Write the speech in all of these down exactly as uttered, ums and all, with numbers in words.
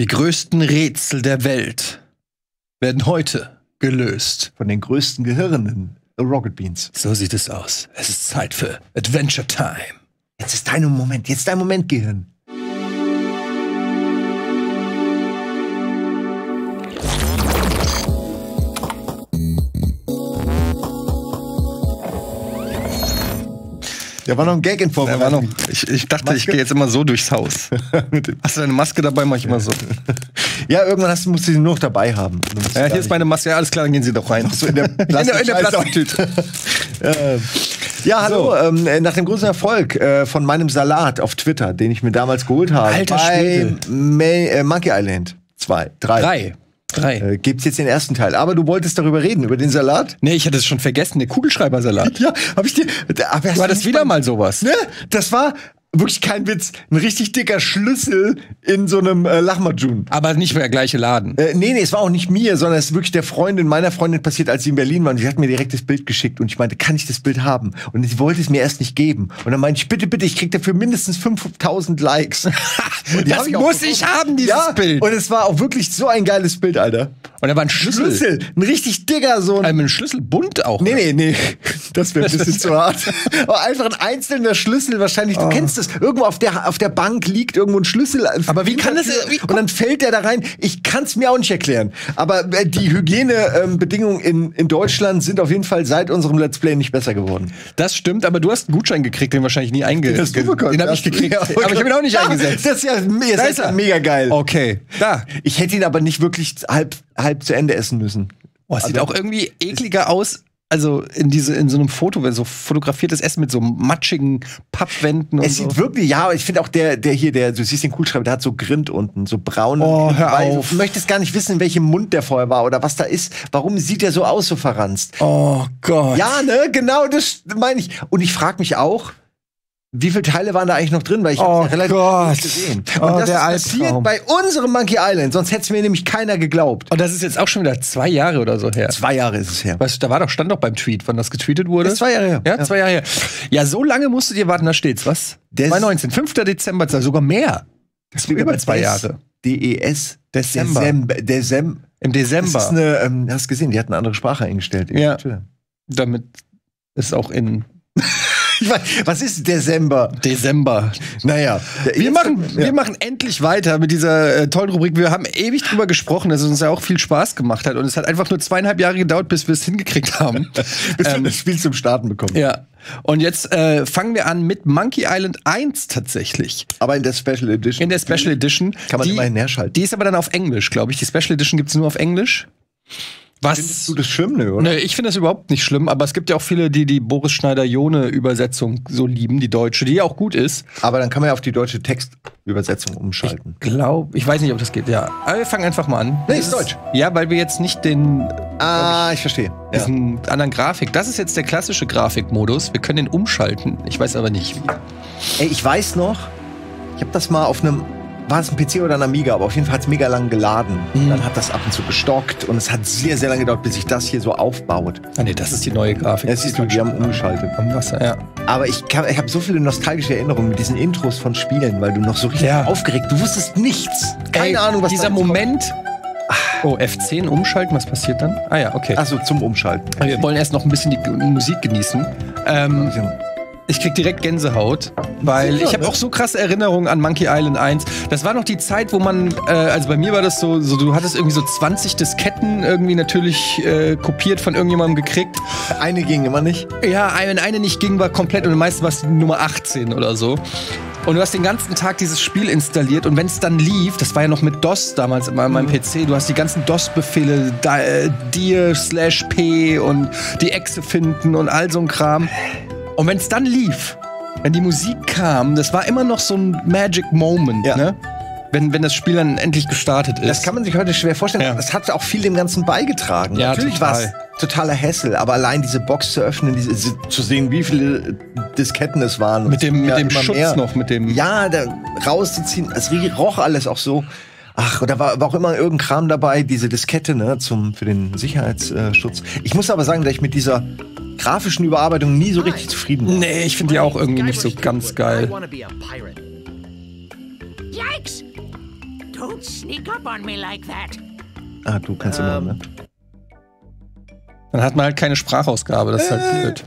Die größten Rätsel der Welt werden heute gelöst. Von den größten Gehirnen, The Rocket Beans. So sieht es aus. Es ist Zeit für Adventure Time. Jetzt ist dein Moment, jetzt dein Moment, Gehirn. Da war noch ein Gag in Form. War noch, ich, ich dachte, Maske? Ich gehe jetzt immer so durchs Haus. Hast du deine Maske dabei? Mach ich immer so. Ja, irgendwann hast, musst du sie nur noch dabei haben. Ja, hier ist meine Maske. Ja, alles klar, dann gehen Sie doch rein. So in der Plastiktüte. Ja, hallo. So. Ähm, nach dem großen Erfolg äh, von meinem Salat auf Twitter, den ich mir damals geholt habe, Alter bei May, äh, Monkey Island zwei, drei. drei. Drei. Äh, gibt's jetzt den ersten Teil. Aber du wolltest darüber reden, über den Salat? Nee, ich hatte es schon vergessen, den Kugelschreibersalat. Ja, hab ich dir. Aber war das wieder mal sowas? Ne? Das war wirklich kein Witz. Ein richtig dicker Schlüssel in so einem äh, Lachmajun. Aber nicht mehr der gleiche Laden. Äh, nee, nee, es war auch nicht mir, sondern es ist wirklich der Freundin, meiner Freundin passiert, als sie in Berlin war. Und sie hat mir direkt das Bild geschickt. Und ich meinte, kann ich das Bild haben? Und sie wollte es mir erst nicht geben. Und dann meinte ich, bitte, bitte, ich krieg dafür mindestens fünftausend Likes. Das ich muss ich haben, dieses ja, Bild. Und es war auch wirklich so ein geiles Bild, Alter. Und da war ein Schlüssel. Schlüssel. Ein richtig dicker, so ein... Also ein Schlüssel bunt auch. Nee, nee, nee. Das wäre ein bisschen zu hart. Aber einfach ein einzelner Schlüssel wahrscheinlich. Du oh. kennst das. Irgendwo auf der, auf der Bank liegt irgendwo ein Schlüssel. Aber wie kann das... Wie, und dann fällt der da rein. Ich kann es mir auch nicht erklären. Aber die Hygienebedingungen in, in Deutschland sind auf jeden Fall seit unserem Let's Play nicht besser geworden. Das stimmt, aber du hast einen Gutschein gekriegt, den wahrscheinlich nie eingesetzt. Den habe ich gekriegt. Ja, aber ich habe ihn auch nicht ja, eingesetzt. Das ist ja me da ist er. mega geil. Okay. Da. Ich hätte ihn aber nicht wirklich halb... halb zu Ende essen müssen. Oh, es also, sieht auch irgendwie ekliger aus, also in, diese, in so einem Foto, wenn so fotografiertes Essen mit so matschigen Pappwänden und es so. Sieht wirklich, ja, ich finde auch der, der hier, der, du siehst den Kugelschreiber, der hat so Grind unten, so braun. Oh, hör Weil auf. Du möchtest gar nicht wissen, in welchem Mund der vorher war oder was da ist. Warum sieht der so aus, so verranzt? Oh Gott. Ja, ne, genau, das meine ich. Und ich frage mich auch, wie viele Teile waren da eigentlich noch drin? Weil ich oh hab's ja relativ Gott. Nicht gesehen. Und oh, das ist passiert bei unserem Monkey Island. Sonst hätte es mir nämlich keiner geglaubt. Und das ist jetzt auch schon wieder zwei Jahre oder so her. Zwei Jahre ist es her. Weißt du, da war doch, stand doch beim Tweet, wann das getweetet wurde. Das ist zwei Jahre her. Ja, ja, zwei Jahre her. Ja, so lange musstet ihr warten, da steht's. Was? zweitausendneunzehn, fünfter Dezember, sogar mehr. Das war über zwei Jahre. D E S. Dezember. Dezember. Dezember. Im Dezember. Das ist eine, ähm, hast gesehen, die hat eine andere Sprache eingestellt. Ja. Twitter. Damit ist auch in... Was ist Dezember? Dezember. Naja. Wir machen, ja. wir machen endlich weiter mit dieser äh, tollen Rubrik. Wir haben ewig drüber gesprochen, dass es uns ja auch viel Spaß gemacht hat. Und es hat einfach nur zweieinhalb Jahre gedauert, bis wir es hingekriegt haben. Bis ähm, wir das Spiel zum Starten bekommen. Ja. Und jetzt äh, fangen wir an mit Monkey Island eins tatsächlich. Aber in der Special Edition. In der Special Edition. Kann man die, immerhin herschalten. Die ist aber dann auf Englisch, glaube ich. Die Special Edition gibt es nur auf Englisch. Was? Findest du das schlimm, ne, oder? Nee, ich finde das überhaupt nicht schlimm, aber es gibt ja auch viele, die die Boris Schneider-Jone-Übersetzung so lieben, die deutsche, die ja auch gut ist. Aber dann kann man ja auf die deutsche Textübersetzung umschalten. Ich glaube, ich weiß nicht, ob das geht, ja. Aber wir fangen einfach mal an. Nee, ist deutsch. Ja, weil wir jetzt nicht den... Ah, ich, ich verstehe. Diesen ja. anderen Grafik. Das ist jetzt der klassische Grafikmodus. Wir können den umschalten. Ich weiß aber nicht, wie. Ey, ich weiß noch, ich habe das mal auf einem... War es ein P C oder ein Amiga, aber auf jeden Fall hat es mega lang geladen. Mhm. Dann hat das ab und zu gestockt und es hat sehr, sehr lange gedauert, bis sich das hier so aufbaut. Ah ne, das ist die neue Grafik. Das siehst du, die haben umgeschaltet. Am Wasser, ja. Aber ich, ich habe so viele nostalgische Erinnerungen mit diesen Intros von Spielen, weil du noch so richtig ja. aufgeregt, du wusstest nichts. Keine Ey, Ahnung, was dieser Moment. Oh, F zehn umschalten, was passiert dann? Ah ja, okay. Achso, zum Umschalten. Aber wir wollen erst noch ein bisschen die Musik genießen. Ähm, Ich krieg direkt Gänsehaut, weil Sicher, ich habe ne? auch so krasse Erinnerungen an Monkey Island eins. Das war noch die Zeit, wo man, äh, also bei mir war das so, so, du hattest irgendwie so zwanzig Disketten irgendwie natürlich äh, kopiert von irgendjemandem gekriegt. Eine ging immer nicht? Ja, wenn eine nicht ging, war komplett und meistens war es Nummer achtzehn oder so. Und du hast den ganzen Tag dieses Spiel installiert und wenn es dann lief, das war ja noch mit DOS damals in meinem mhm. P C, du hast die ganzen DOS-Befehle, dir, slash p und die Echse finden und all so ein Kram. Und wenn es dann lief, wenn die Musik kam, das war immer noch so ein Magic Moment, ja. ne? Wenn, wenn das Spiel dann endlich gestartet ist. Das kann man sich heute schwer vorstellen. Ja. Das hat auch viel dem Ganzen beigetragen. Ja, natürlich war es totaler Hassel, aber allein diese Box zu öffnen, diese, zu sehen, wie viele Disketten es waren. Mit dem, mit dem Schutz mehr. noch, mit dem... Ja, da rauszuziehen, es roch alles auch so. Ach, da war, war auch immer irgendein Kram dabei, diese Diskette, ne, zum, für den Sicherheitsschutz. Ich muss aber sagen, dass ich mit dieser grafischen Überarbeitung nie so richtig zufrieden war. Nee, ich finde die auch irgendwie nicht so ganz geil. Yikes! Don't sneak up on me like that. Ah, du kannst ähm. immer, ne? Dann hat man halt keine Sprachausgabe, das ist halt äh. blöd.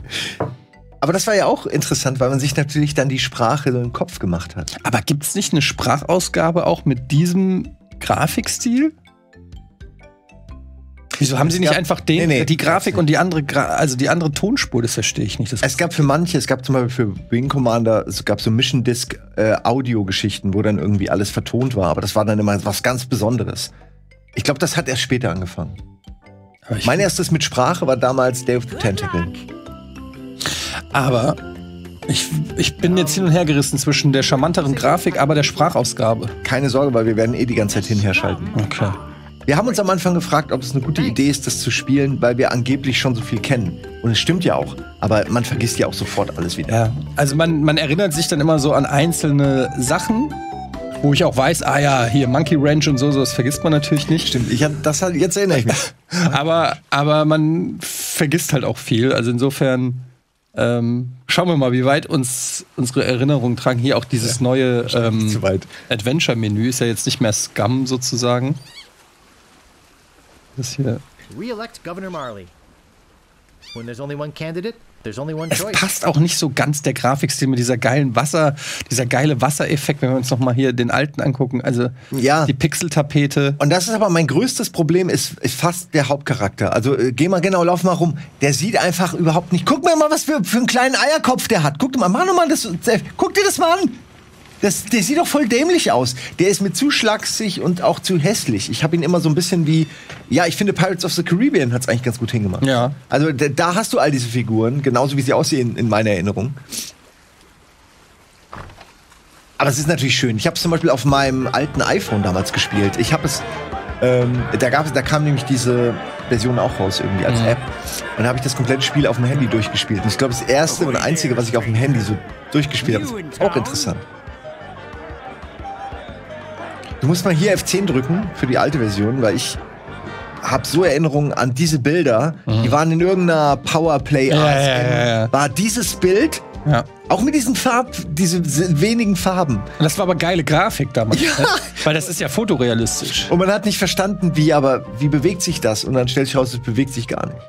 Aber das war ja auch interessant, weil man sich natürlich dann die Sprache so im Kopf gemacht hat. Aber gibt es nicht eine Sprachausgabe auch mit diesem Grafikstil? Wieso haben sie nicht einfach den, nee, nee, die Grafik und die andere, Gra also die andere Tonspur? Das verstehe ich nicht. Das es gab für manche, es gab zum Beispiel für Wing Commander, es gab so Mission Disc äh, Audio-Geschichten, wo dann irgendwie alles vertont war. Aber das war dann immer was ganz Besonderes. Ich glaube, das hat erst später angefangen. Mein erstes mit Sprache war damals Day of the Tentacle. Aber ich, ich bin jetzt hin und her gerissen zwischen der charmanteren Grafik, aber der Sprachausgabe. Keine Sorge, weil wir werden eh die ganze Zeit hin und her schalten. Okay. Wir haben uns am Anfang gefragt, ob es eine gute Idee ist, das zu spielen, weil wir angeblich schon so viel kennen. Und es stimmt ja auch, aber man vergisst ja auch sofort alles wieder. Ja, also man, man erinnert sich dann immer so an einzelne Sachen, wo ich auch weiß, ah ja, hier Monkey Ranch und so, so, das vergisst man natürlich nicht. Stimmt, ich, das halt, jetzt erinnere ich mich. aber, aber man vergisst halt auch viel, also insofern ähm, schauen wir mal, wie weit uns unsere Erinnerungen tragen. Hier auch dieses ja, neue ähm, Adventure-Menü ist ja jetzt nicht mehr Scum sozusagen. Das hier. Es passt auch nicht so ganz der Grafikstil mit dieser geilen Wasser, dieser geile Wassereffekt, wenn wir uns noch mal hier den alten angucken. Also ja, die Pixeltapete. Und das ist aber mein größtes Problem, ist, ist fast der Hauptcharakter. Also äh, geh mal genau, lauf mal rum. Der sieht einfach überhaupt nicht. Guck mir mal, was für, für einen kleinen Eierkopf der hat. Guck dir mal, mach noch mal das. Äh, guck dir das mal an. Das, der sieht doch voll dämlich aus. Der ist mir zu schlaksig und auch zu hässlich. Ich habe ihn immer so ein bisschen wie, ja, ich finde Pirates of the Caribbean hat es eigentlich ganz gut hingemacht. Ja. Also da hast du all diese Figuren, genauso wie sie aussehen in meiner Erinnerung. Aber es ist natürlich schön. Ich habe es zum Beispiel auf meinem alten iPhone damals gespielt. Ich habe es, ähm, da gab, da kam nämlich diese Version auch raus irgendwie als mhm. App. Und da habe ich das komplette Spiel auf dem Handy durchgespielt. Und ich glaube, das erste und einzige, was ich auf dem Handy so durchgespielt habe, ist auch interessant. Du musst mal hier F zehn drücken für die alte Version, weil ich habe so Erinnerungen an diese Bilder, mhm. die waren in irgendeiner Powerplay ja, ja, ja, ja. War dieses Bild, ja. auch mit diesen Farben, diese wenigen Farben. Und das war aber geile Grafik damals, ja. ne? Weil das ist ja fotorealistisch. Und man hat nicht verstanden, wie, aber wie bewegt sich das? Und dann stellt sich raus, es bewegt sich gar nicht.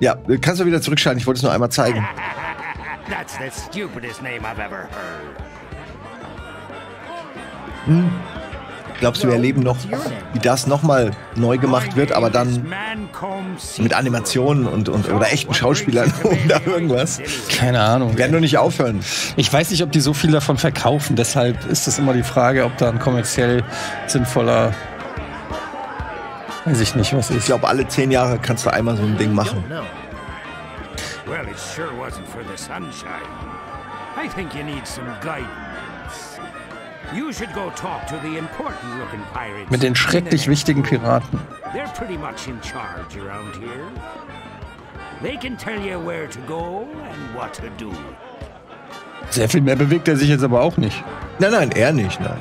Ja, kannst du wieder zurückschalten, ich wollte es nur einmal zeigen. That's the stupidest name I've ever heard. Hm. Glaubst du, wir erleben noch, wie das nochmal neu gemacht wird, aber dann mit Animationen und, und oder echten Schauspielern oder irgendwas? Keine Ahnung. Wir werden nur nicht aufhören. Ich weiß nicht, ob die so viel davon verkaufen. Deshalb ist das immer die Frage, ob da ein kommerziell sinnvoller, weiß ich nicht, was ist. Ich glaube, alle zehn Jahre kannst du einmal so ein Ding machen. Well, it sure wasn't for the sunshine. I think you need some guidance. You should go talk to the important looking pirates. Mit den schrecklich wichtigen Piraten. They're pretty much in charge around here. They can tell you where to go and what to do. Sehr viel mehr bewegt er sich jetzt aber auch nicht. Nein, nein, er nicht, nein.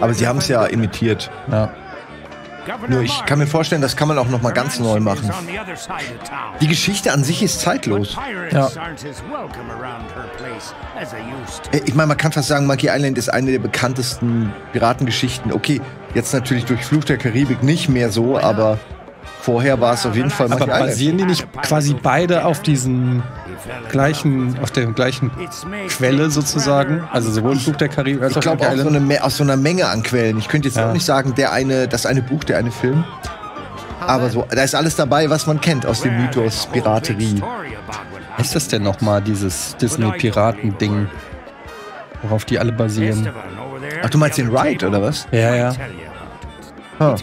Aber sie haben es ja imitiert. Ja. Nur ich kann mir vorstellen, das kann man auch noch mal ganz neu machen. Die Geschichte an sich ist zeitlos. Ja. Ich meine, man kann fast sagen, Monkey Island ist eine der bekanntesten Piratengeschichten. Okay, jetzt natürlich durch Fluch der Karibik nicht mehr so, aber vorher war es auf jeden Fall Monkey Island. Aber basieren die nicht quasi beide auf diesen gleichen, auf der gleichen Quelle sozusagen? Also sowohl Fluch der Karibik als auch Monkey Island? Ich glaube auch aus so einer Menge an Quellen. Ich könnte jetzt ja. auch nicht sagen, der eine, das eine Buch, der eine Film. Aber so, da ist alles dabei, was man kennt aus dem Mythos Piraterie. Was ist das denn nochmal, dieses Disney-Piraten-Ding, worauf die alle basieren? Ach, du meinst den Ride, oder was? Ja, ja. Ah.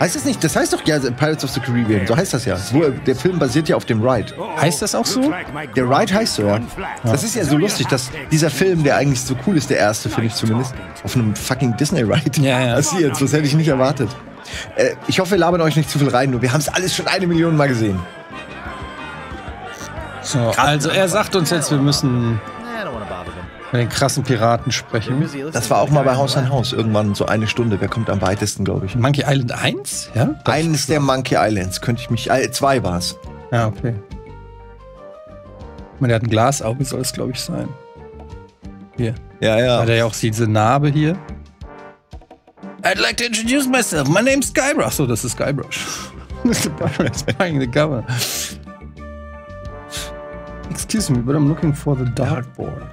Heißt das nicht? Das heißt doch ja Pirates of the Caribbean, so heißt das ja. Der Film basiert ja auf dem Ride. Heißt das auch so? Der Ride heißt so, ja. Das ist ja so lustig, dass dieser Film, der eigentlich so cool ist, der erste, finde ich zumindest, auf einem fucking Disney-Ride ja, ja. passiert. Das hätte ich nicht erwartet. Äh, ich hoffe, wir labern euch nicht zu viel rein, nur wir haben es alles schon eine Million Mal gesehen. So, also er sagt uns jetzt, wir müssen mit den krassen Piraten sprechen. Das war auch mal bei Haus an Haus. Irgendwann so eine Stunde. Wer kommt am weitesten, glaube ich. Monkey Island eins? Ja? Eines der Monkey Islands. Könnte ich mich... Äh, zwei war es. Ja, okay. Man, der hat ein Glasauge, soll es, glaube ich, sein. Hier. Ja, ja. Hat er ja auch diese Narbe hier. I'd like to introduce myself. My name's Guybrush. Achso, das ist Guybrush. Mister Pirate's playing the governor. Excuse me, but I'm looking for the dartboard.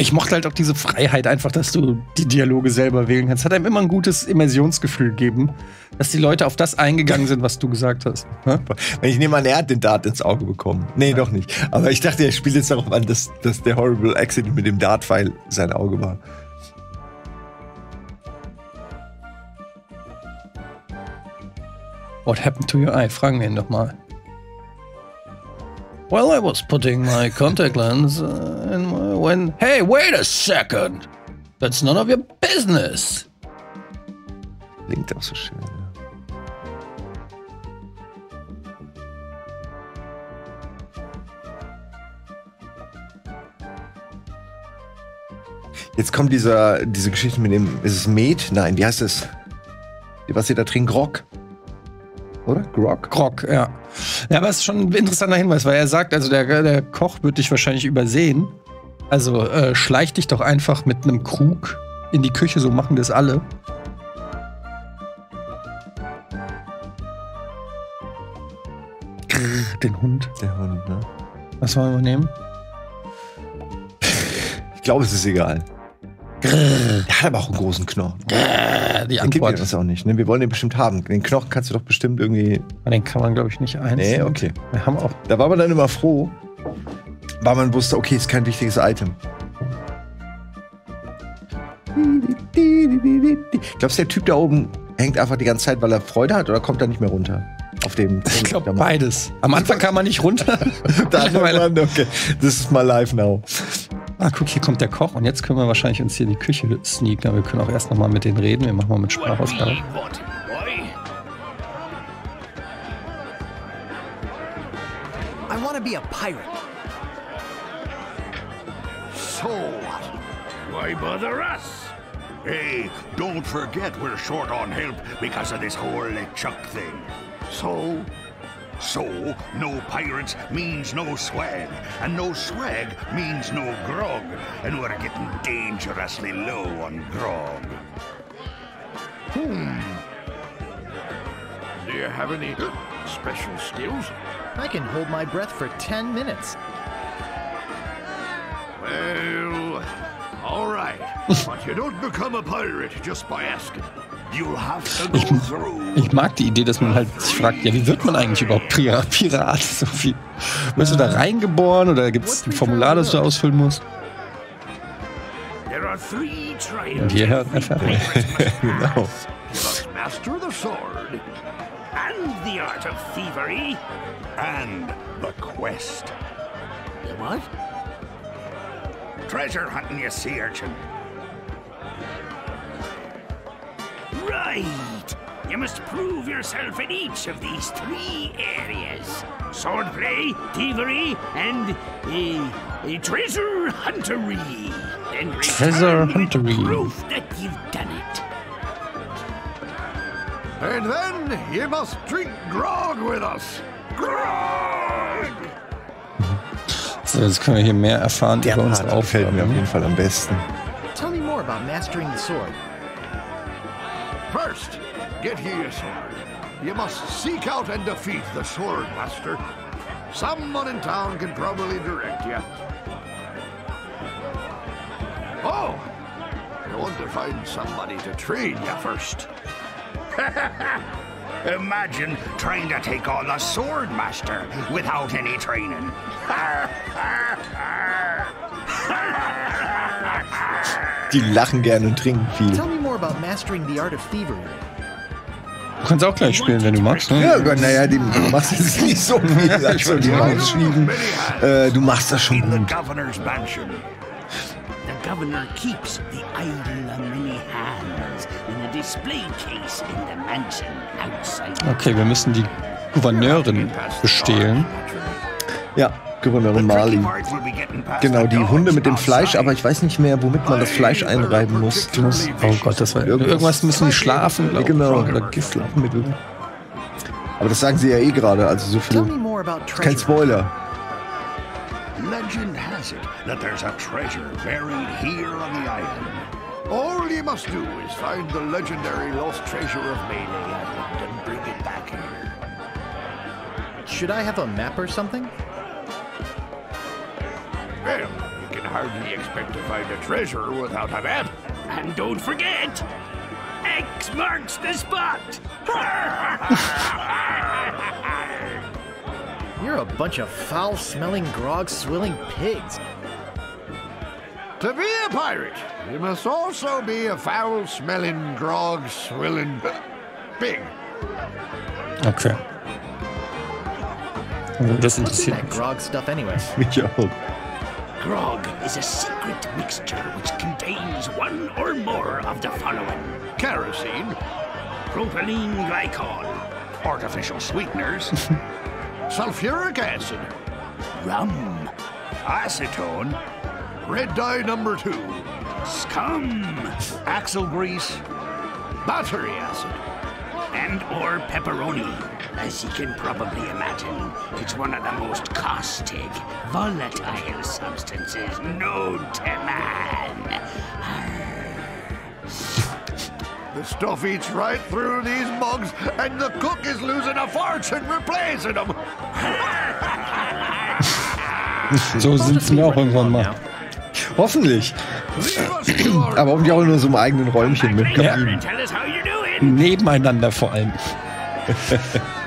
Ich mochte halt auch diese Freiheit einfach, dass du die Dialoge selber wählen kannst. Hat einem immer ein gutes Immersionsgefühl gegeben, dass die Leute auf das eingegangen sind, was du gesagt hast. Ich nehme an, er hat den Dart ins Auge bekommen. Nee, ja. Doch nicht. Aber ich dachte, er spielt jetzt darauf an, dass, dass der Horrible Accident mit dem Dart-Pfeil sein Auge war. What happened to your eye? Fragen wir ihn doch mal. Well, I was putting my contact lens uh, in my when. Hey, wait a second! That's none of your business! Klingt auch so schön, ne? Jetzt kommt dieser, diese Geschichte mit dem. Ist es Met? Nein, wie heißt es? Was sie da trinken? Grog? Oder? Grog? Grog, ja. Ja, aber es ist schon ein interessanter Hinweis, weil er sagt, also der, der Koch wird dich wahrscheinlich übersehen. Also äh, schleich dich doch einfach mit einem Krug in die Küche, so machen das alle. Grrr, den Hund. Der Hund, ne? Was wollen wir nehmen? Ich glaube, es ist egal. Grrr. Der hat aber auch einen großen Knochen. Grrr, die Antwort. Den gibt es auch nicht. Ne? Wir wollen den bestimmt haben. Den Knochen kannst du doch bestimmt irgendwie. Den kann man, glaube ich, nicht einzeln. Nee, okay. Wir haben auch. Da war man dann immer froh, weil man wusste, okay, ist kein wichtiges Item. Glaubst du, der Typ da oben hängt einfach die ganze Zeit, weil er Freude hat, oder kommt er nicht mehr runter? Auf dem. Ich glaube beides. Am Anfang kam man nicht runter. Da man, okay. This is my life now. Ah, guck, hier kommt der Koch und jetzt können wir wahrscheinlich uns hier in die Küche sneaken. Wir können auch erst noch mal mit denen reden. Wir machen mal mit Sprachausgabe. I wanna be a pirate. So what? Why bother us? Hey, don't forget we're short on help because of this whole LeChuck thing. So? So, no pirates means no swag, and no swag means no grog, and we're getting dangerously low on grog. Hmm. Do you have any special skills? I can hold my breath for ten minutes. Well, all right, but you don't become a pirate just by asking. Ich, ich mag die Idee, dass man halt sich fragt, ja, wie wird man eigentlich überhaupt Pirat? So viel. Wirst du da reingeboren oder gibt es ein Formular, das du ausfüllen musst? Und hier hört man Fertig. Genau. Treasure hunting, you sea urchin. Right! You must prove yourself in each of these three areas. Swordplay, thievery, and a, a treasure huntery. And treasure huntery. Proof that you've done it. And then you must drink grog with us. Grog! So, jetzt können wir hier mehr erfahren über unsere Aufgaben. Mir auf jeden Fall am besten. Tell me more about mastering the sword. First, get your sword. You must seek out and defeat the sword master. Someone in town can probably direct you. Oh, you want to find somebody to train you first. Imagine trying to take on a sword master without any training. Die lachen gerne und trinken viel. Du kannst auch gleich spielen, wenn du magst, ne? Ja, Gott, naja, du machst jetzt nicht so viel. Also, die rausschneiden. Äh, du machst das schon gut. The governor keeps the idol of many hands in the display case in the mansion outside. Okay, wir müssen die Gouverneurin bestehlen. Ja. Gouverneurin Marley. Genau, die Hunde mit dem Fleisch, aber ich weiß nicht mehr, womit man das Fleisch einreiben muss. muss oh Gott, das war irgendwas. Irgendwas müssen die schlafen, glaube ich. Genau, oder Giftmittel. Aber das sagen sie ja eh gerade, also so viel. Kein Spoiler. Let legend has it that there's a treasure buried here on the island. All you must do is find the legendary lost treasure of Melee Island and bring it back here. Should I have a map or something? Well, you can hardly expect to find a treasure without a map. And don't forget, X marks the spot! You're a bunch of foul-smelling, grog-swilling pigs. To be a pirate, you must also be a foul-smelling, grog-swilling pig. Okay. Das interessiert mich. That grog stuff anyway. Mich auch. Grog is a secret mixture which contains one or more of the following: kerosene, propylene glycol, artificial sweeteners, sulfuric acid, rum, acetone, red dye number two, scum, axle grease, battery acid, and or pepperoni. As you can probably imagine, it's one of the most caustic, volatile substances known to man. The stuff eats right through these mugs, and the cook is losing a fortune replacing them. So sind es mir auch irgendwann mal. Hoffentlich. Aber hoffentlich auch nur so im eigenen Räumchen mit Kabinen. Nebeneinander vor allem.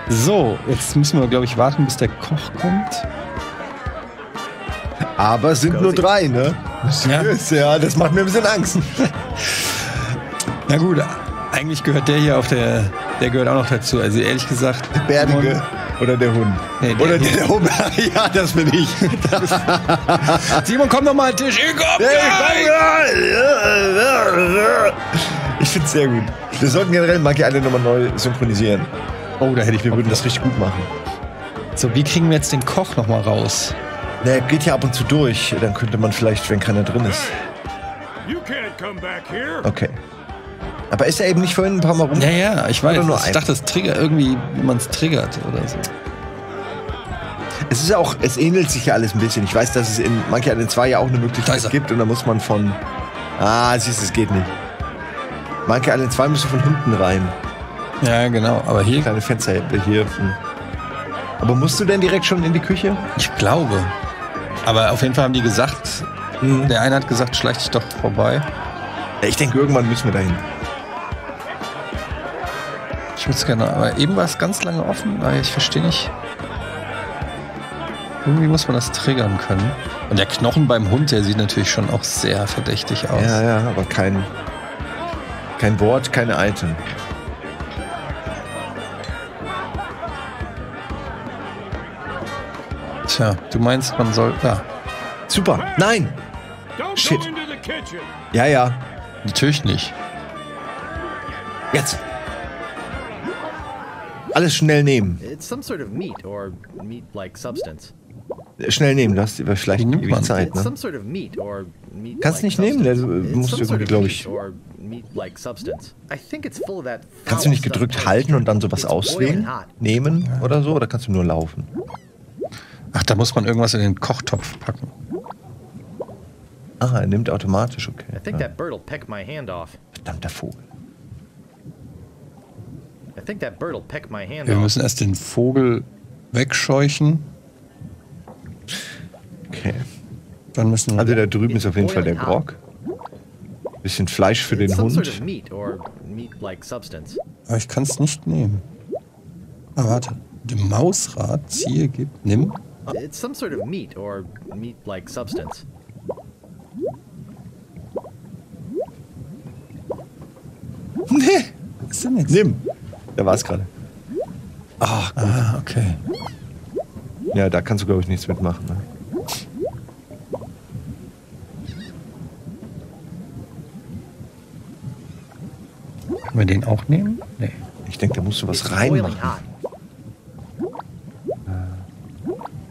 So, jetzt müssen wir, glaube ich, warten, bis der Koch kommt. Aber es sind nur drei, ne? Ja. Ja, das macht mir ein bisschen Angst. Na gut, eigentlich gehört der hier auf der, der gehört auch noch dazu. Also ehrlich gesagt, der Bärtige oder der Hund. Nee, der oder der, der Hund. Ja, das bin ich. Das Simon, komm doch mal an den Tisch. Ich komm gleich. Ich find's sehr gut. Wir sollten generell Monkey Island nochmal neu synchronisieren. Oh, da hätte ich, wir würden das richtig gut machen. So, wie kriegen wir jetzt den Koch nochmal raus? Der geht ja ab und zu durch. Dann könnte man vielleicht, wenn keiner drin ist. Okay. Aber ist er eben nicht vorhin ein paar Mal rum? Ja, ja, ich weiß. Nur ich dachte, das Trigger irgendwie, wie man es triggert oder so. Es ist auch, es ähnelt sich ja alles ein bisschen. Ich weiß, dass es in Monkey Island zwei ja auch eine Möglichkeit gibt und da muss man von... Ah, siehst du, es geht nicht. Monkey Island zwei müsste von hinten rein. Ja, genau, aber hier... Kleine Fenster hier. Aber musst du denn direkt schon in die Küche? Ich glaube. Aber auf jeden Fall haben die gesagt, mhm. Der eine hat gesagt, schleich dich doch vorbei. Ja, ich denke, irgendwann müssen wir dahin. Ich würde es gerne, aber eben war es ganz lange offen, weil ich verstehe nicht. Irgendwie muss man das triggern können. Und der Knochen beim Hund, der sieht natürlich schon auch sehr verdächtig aus. Ja, ja, aber kein, kein Wort, keine Item. Tja, du meinst, man soll... Ja. Super, nein! Shit. Ja, ja. Natürlich nicht. Jetzt! Alles schnell nehmen. It's some sort of meat or meat-like substance. Schnell nehmen, du hast vielleicht nicht viel Zeit, ne? Sort of meat or meat-like. Kannst nicht nehmen, also musst du irgendwie, glaube ich. Meat-like substance. I think it's full of that. Kannst du nicht gedrückt halten und dann sowas auswählen? Nehmen oder so? Oder kannst du nur laufen? Ach, da muss man irgendwas in den Kochtopf packen. Ah, er nimmt automatisch, okay. I think that bird'll peck my hand off. Verdammter Vogel. I think that bird'll peck my hand off. Wir müssen erst den Vogel wegscheuchen. Okay. Dann müssen wir, also da drüben ist auf jeden Fall der Grog. Bisschen Fleisch für den Hund. Aber ich kann es nicht nehmen. Ah, warte. Dem Mausrad ziehe, gibt, nimm. It's some sort of meat or meat-like substance. Nee, ist ja nichts. Nimm. Da war es gerade. Ach, gut. Ah, okay. Ja, da kannst du, glaube ich, nichts mitmachen. Ne? Können wir den auch nehmen? Nee. Ich denke, da musst du was reinmachen.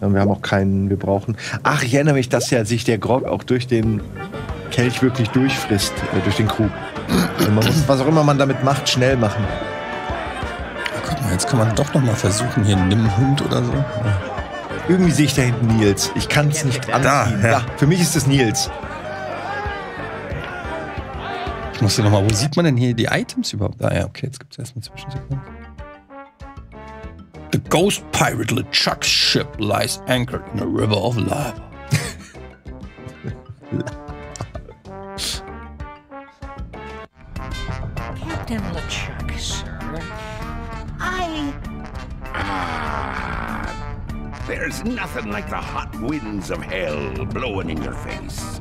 Ja, wir haben auch keinen, wir brauchen... Ach, ich erinnere mich, dass ja sich der Grog auch durch den Kelch wirklich durchfrisst, äh, durch den Krug. Also man muss, was auch immer man damit macht, schnell machen. Guck mal, jetzt kann man doch noch mal versuchen, hier nimm Hund oder so. Irgendwie sehe ich da hinten Nils. Ich kann es nicht anziehen. Da, ja. Ja, für mich ist es Nils. Ich musste nochmal, wo sieht man denn hier die Items überhaupt? Ah ja, okay, jetzt gibt es erstmal Zwischensequenz. The ghost pirate LeChuck's ship lies anchored in a river of lava. Captain LeChuck, sir. I... Ah, there's nothing like the hot winds of hell blowing in your face.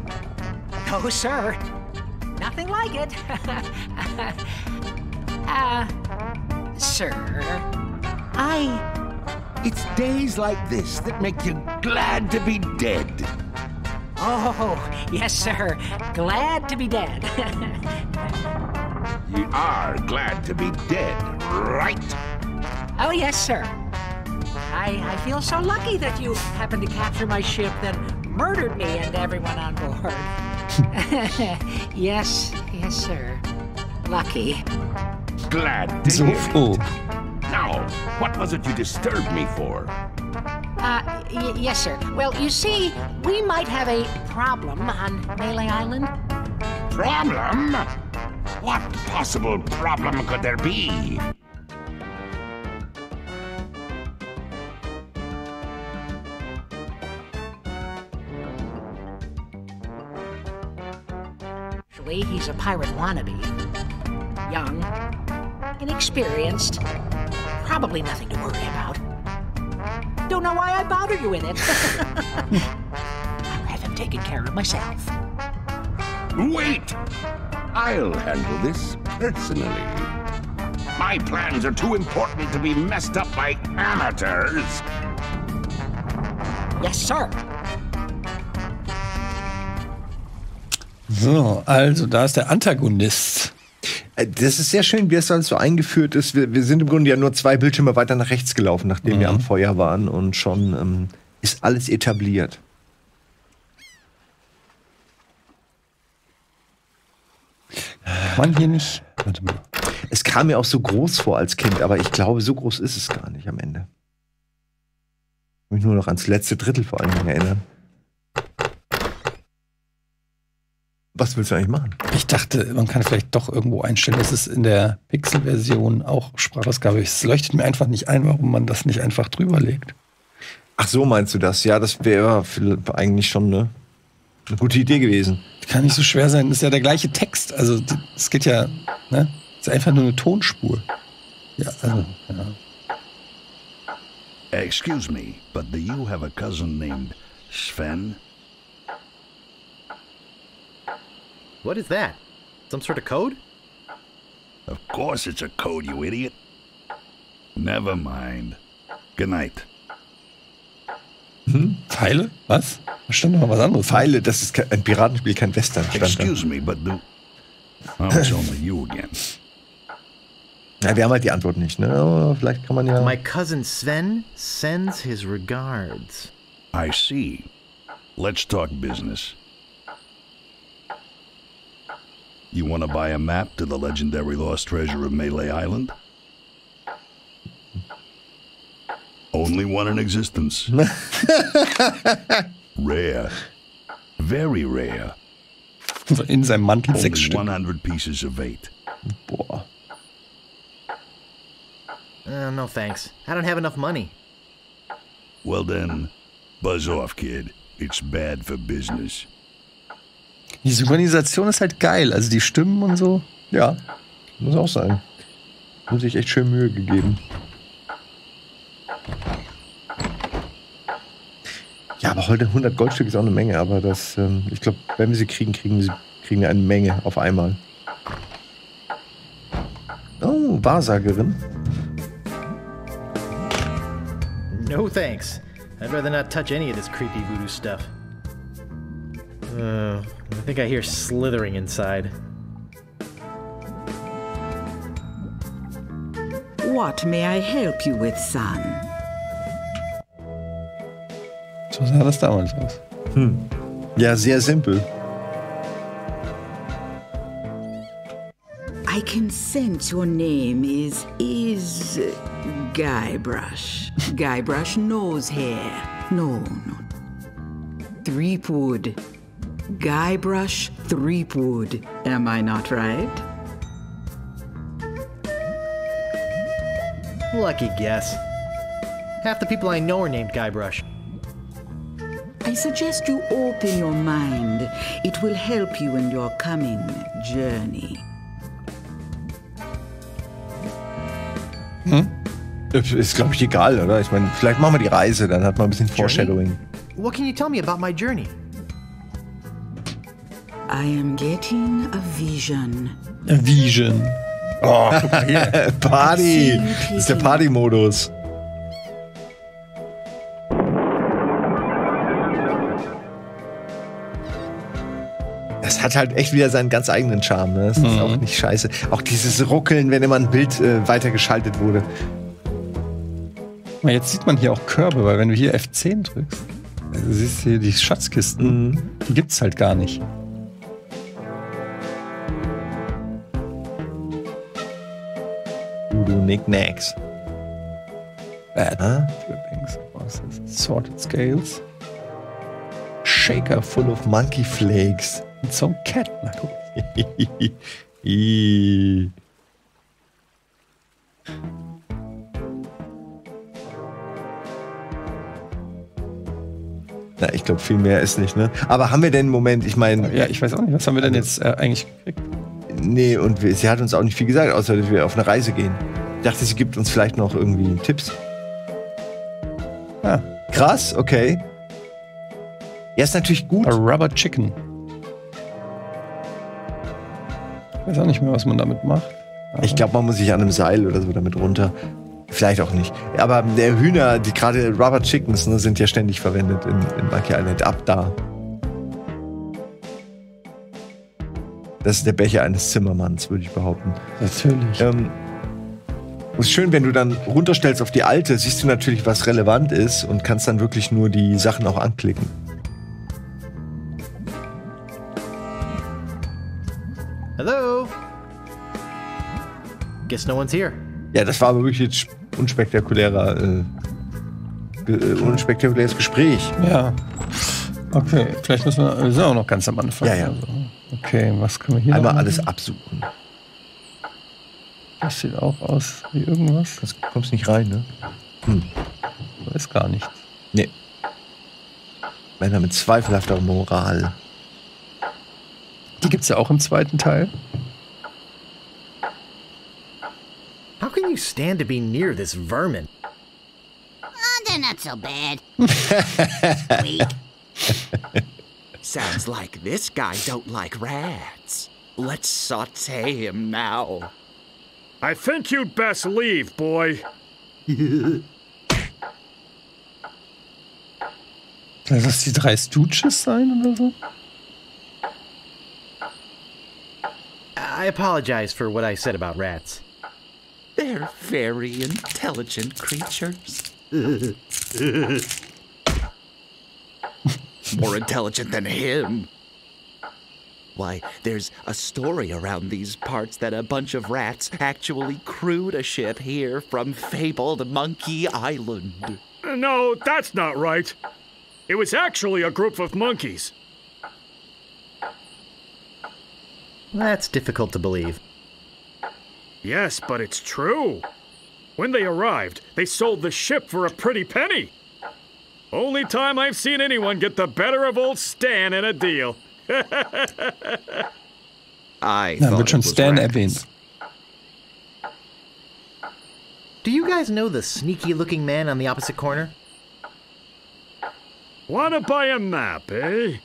No, sir. Nothing like it. Ah, uh, sir. I... It's days like this that make you glad to be dead. Oh, yes, sir. Glad to be dead. You are glad to be dead, right? Oh, yes, sir. I, I feel so lucky that you happened to capture my ship that murdered me and everyone on board. Yes, yes, sir. Lucky. Glad to so full. Now, what was it you disturbed me for? Uh, y yes, sir. Well, you see, we might have a problem on Melee Island. Problem? What possible problem could there be? Actually, he's a pirate wannabe. Young. Inexperienced. Probably nothing to worry about. Don't know why I bother you in it. I'll have him taken care of myself. Wait! I'll handle this personally. My plans are too important to be messed up by amateurs. Yes, sir. So, also da ist der Antagonist. Das ist sehr schön, wie es dann so eingeführt ist. Wir, wir sind im Grunde ja nur zwei Bildschirme weiter nach rechts gelaufen, nachdem mhm. wir am Feuer waren. Und schon ähm, ist alles etabliert. Mann, hier nicht. Warte mal. Es kam mir auch so groß vor als Kind, aber ich glaube, so groß ist es gar nicht am Ende. Ich kann mich nur noch ans letzte Drittel vor allen Dingen erinnern. Was willst du eigentlich machen? Ich dachte, man kann vielleicht doch irgendwo einstellen, dass es in der Pixel-Version auch Sprachausgabe ist. Es leuchtet mir einfach nicht ein, warum man das nicht einfach drüber legt. Ach so, meinst du das? Ja, das wäre eigentlich schon eine, eine gute Idee gewesen. Kann nicht so schwer sein. Das ist ja der gleiche Text. Also, es geht ja, ne? Es ist einfach nur eine Tonspur. Ja, also, ja. Excuse me, but do you have a cousin named Sven? What is that? Some sort of code? Of course it's a code, you idiot. Never mind. Good night. Hm? Pfeile? Was? Da stand noch was anderes. Pfeile, das ist ein Piratenspiel, kein Western. Excuse me, but do... Well, it's only you again. Ja, wir haben halt die Antwort nicht, ne? Aber vielleicht kann man ja... My cousin Sven sends his regards. I see. Let's talk business. You want to buy a map to the legendary lost treasure of Melee Island? Only one in existence. Rare. Very rare. In seinem Mantel sechs Stück. one hundred pieces of eight. Boah. Uh, no thanks. I don't have enough money. Well then, buzz off, kid. It's bad for business. Die Synchronisation ist halt geil, also die Stimmen und so. Ja, muss auch sein. Haben sich echt schön Mühe gegeben. Ja, aber heute hundert Goldstücke ist auch eine Menge, aber das, ähm, ich glaube, wenn wir sie kriegen, kriegen wir, sie, kriegen wir eine Menge auf einmal. Oh, Wahrsagerin. No thanks. I'd rather not touch any of this creepy voodoo stuff. Uh, I think I hear slithering inside. What may I help you with, son? So sah das damals aus. Hm. Ja, sehr simpel. I can sense your name is... is... Guybrush. Guybrush Nose Hair. No, no. Threepwood. Guybrush Threepwood. Am I not right? Lucky guess. Half the people I know are named Guybrush. I suggest you open your mind. It will help you in your coming journey. Hm? Ist, glaube ich, egal, oder? Ich meine, vielleicht machen wir die Reise, dann hat man ein bisschen Foreshadowing. What can you tell me about my journey? I am getting a vision. A vision. Oh, guck mal hier. Party. Das ist der Party-Modus. Das hat halt echt wieder seinen ganz eigenen Charme. Ne? Das ist mhm. auch nicht scheiße. Auch dieses Ruckeln, wenn immer ein Bild äh, weitergeschaltet wurde. Jetzt sieht man hier auch Körbe, weil wenn du hier F zehn drückst, also siehst du hier die Schatzkisten. Mhm. Die gibt's halt gar nicht. Knickknacks. Bad huh? Drippings, process, sorted scales. Shaker full of monkey flakes. And some cat knuckles. Na, ich glaube, viel mehr ist nicht, ne? Aber haben wir denn, Moment, ich meine... Ja, ich weiß auch nicht, was haben wir denn jetzt äh, eigentlich gekriegt? Nee, und wir, sie hat uns auch nicht viel gesagt, außer dass wir auf eine Reise gehen. Ich dachte, sie gibt uns vielleicht noch irgendwie Tipps. Ah. Krass, okay. Ja, ist natürlich gut. A rubber chicken. Ich weiß auch nicht mehr, was man damit macht. Ich glaube, man muss sich an einem Seil oder so damit runter. Vielleicht auch nicht. Aber der Hühner, die gerade Rubber Chickens, ne, sind ja ständig verwendet in, in Monkey Island. Ab da. Das ist der Becher eines Zimmermanns, würde ich behaupten. Natürlich. Ähm, ist schön, wenn du dann runterstellst auf die alte, siehst du natürlich, was relevant ist und kannst dann wirklich nur die Sachen auch anklicken. Hello. Guess no one's here. Ja, das war aber wirklich ein unspektakulärer, äh, ge äh, unspektakuläres Gespräch. Ja. Okay, vielleicht müssen wir, wir sind auch noch ganz am Anfang. Ja, ja. Also. Okay, was können wir hier einmal alles absuchen. Das sieht auch aus wie irgendwas. Du kommst nicht rein, ne? Hm. Ich weiß gar nichts. Nee. Männer mit zweifelhafter Moral. Die gibt's ja auch im zweiten Teil. How can you stand to be near this vermin? Oh, they're not so bad. Sweet. Sounds like this guy don't like rats. Let's saute him now. I think you'd best leave, boy. Soll das die drei Stooges sein oder so? I apologize for what I said about rats. They're very intelligent creatures. More intelligent than him. Why, there's a story around these parts that a bunch of rats actually crewed a ship here from fabled Monkey Island. No, that's not right. It was actually a group of monkeys. That's difficult to believe. Yes, but it's true. When they arrived, they sold the ship for a pretty penny. Only time I've seen anyone get the better of old Stan in a deal. I Na, wird schon Stan erwähnt. Do you guys know the sneaky-looking man on the opposite corner? Wanna buy a map, eh?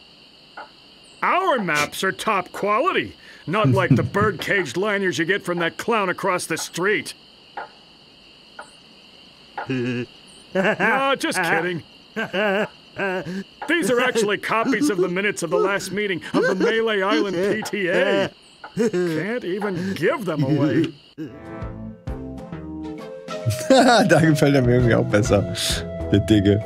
Our maps are top quality, not like the bird-caged liners you get from that clown across the street. No, just kidding. These are actually copies of the minutes of the last meeting of the Melee Island P T A. Can't even give them away. Da gefällt er mir irgendwie auch besser, der Digge.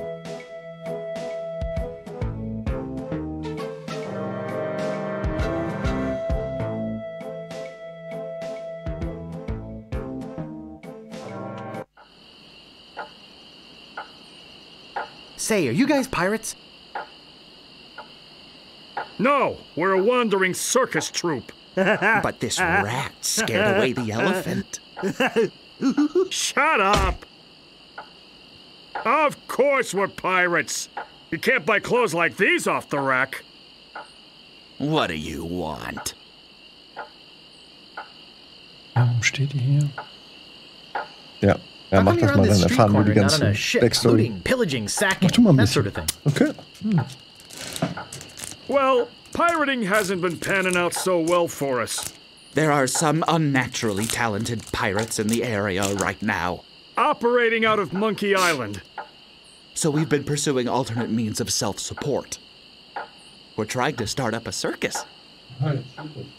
Say, are you guys pirates? No, we're a wandering circus troupe. But this rat scared away the elephant. Shut up! Of course we're pirates. You can't buy clothes like these off the rack. What do you want? Warum steht die hier? Ja, ja, mach das mal, dann erfahren wir die ganze Backstory. Mach du mal ein bisschen. Okay. Hm. Well, pirating hasn't been panning out so well for us. There are some unnaturally talented pirates in the area right now. Operating out of Monkey Island. So we've been pursuing alternate means of self-support. We're trying to start up a circus.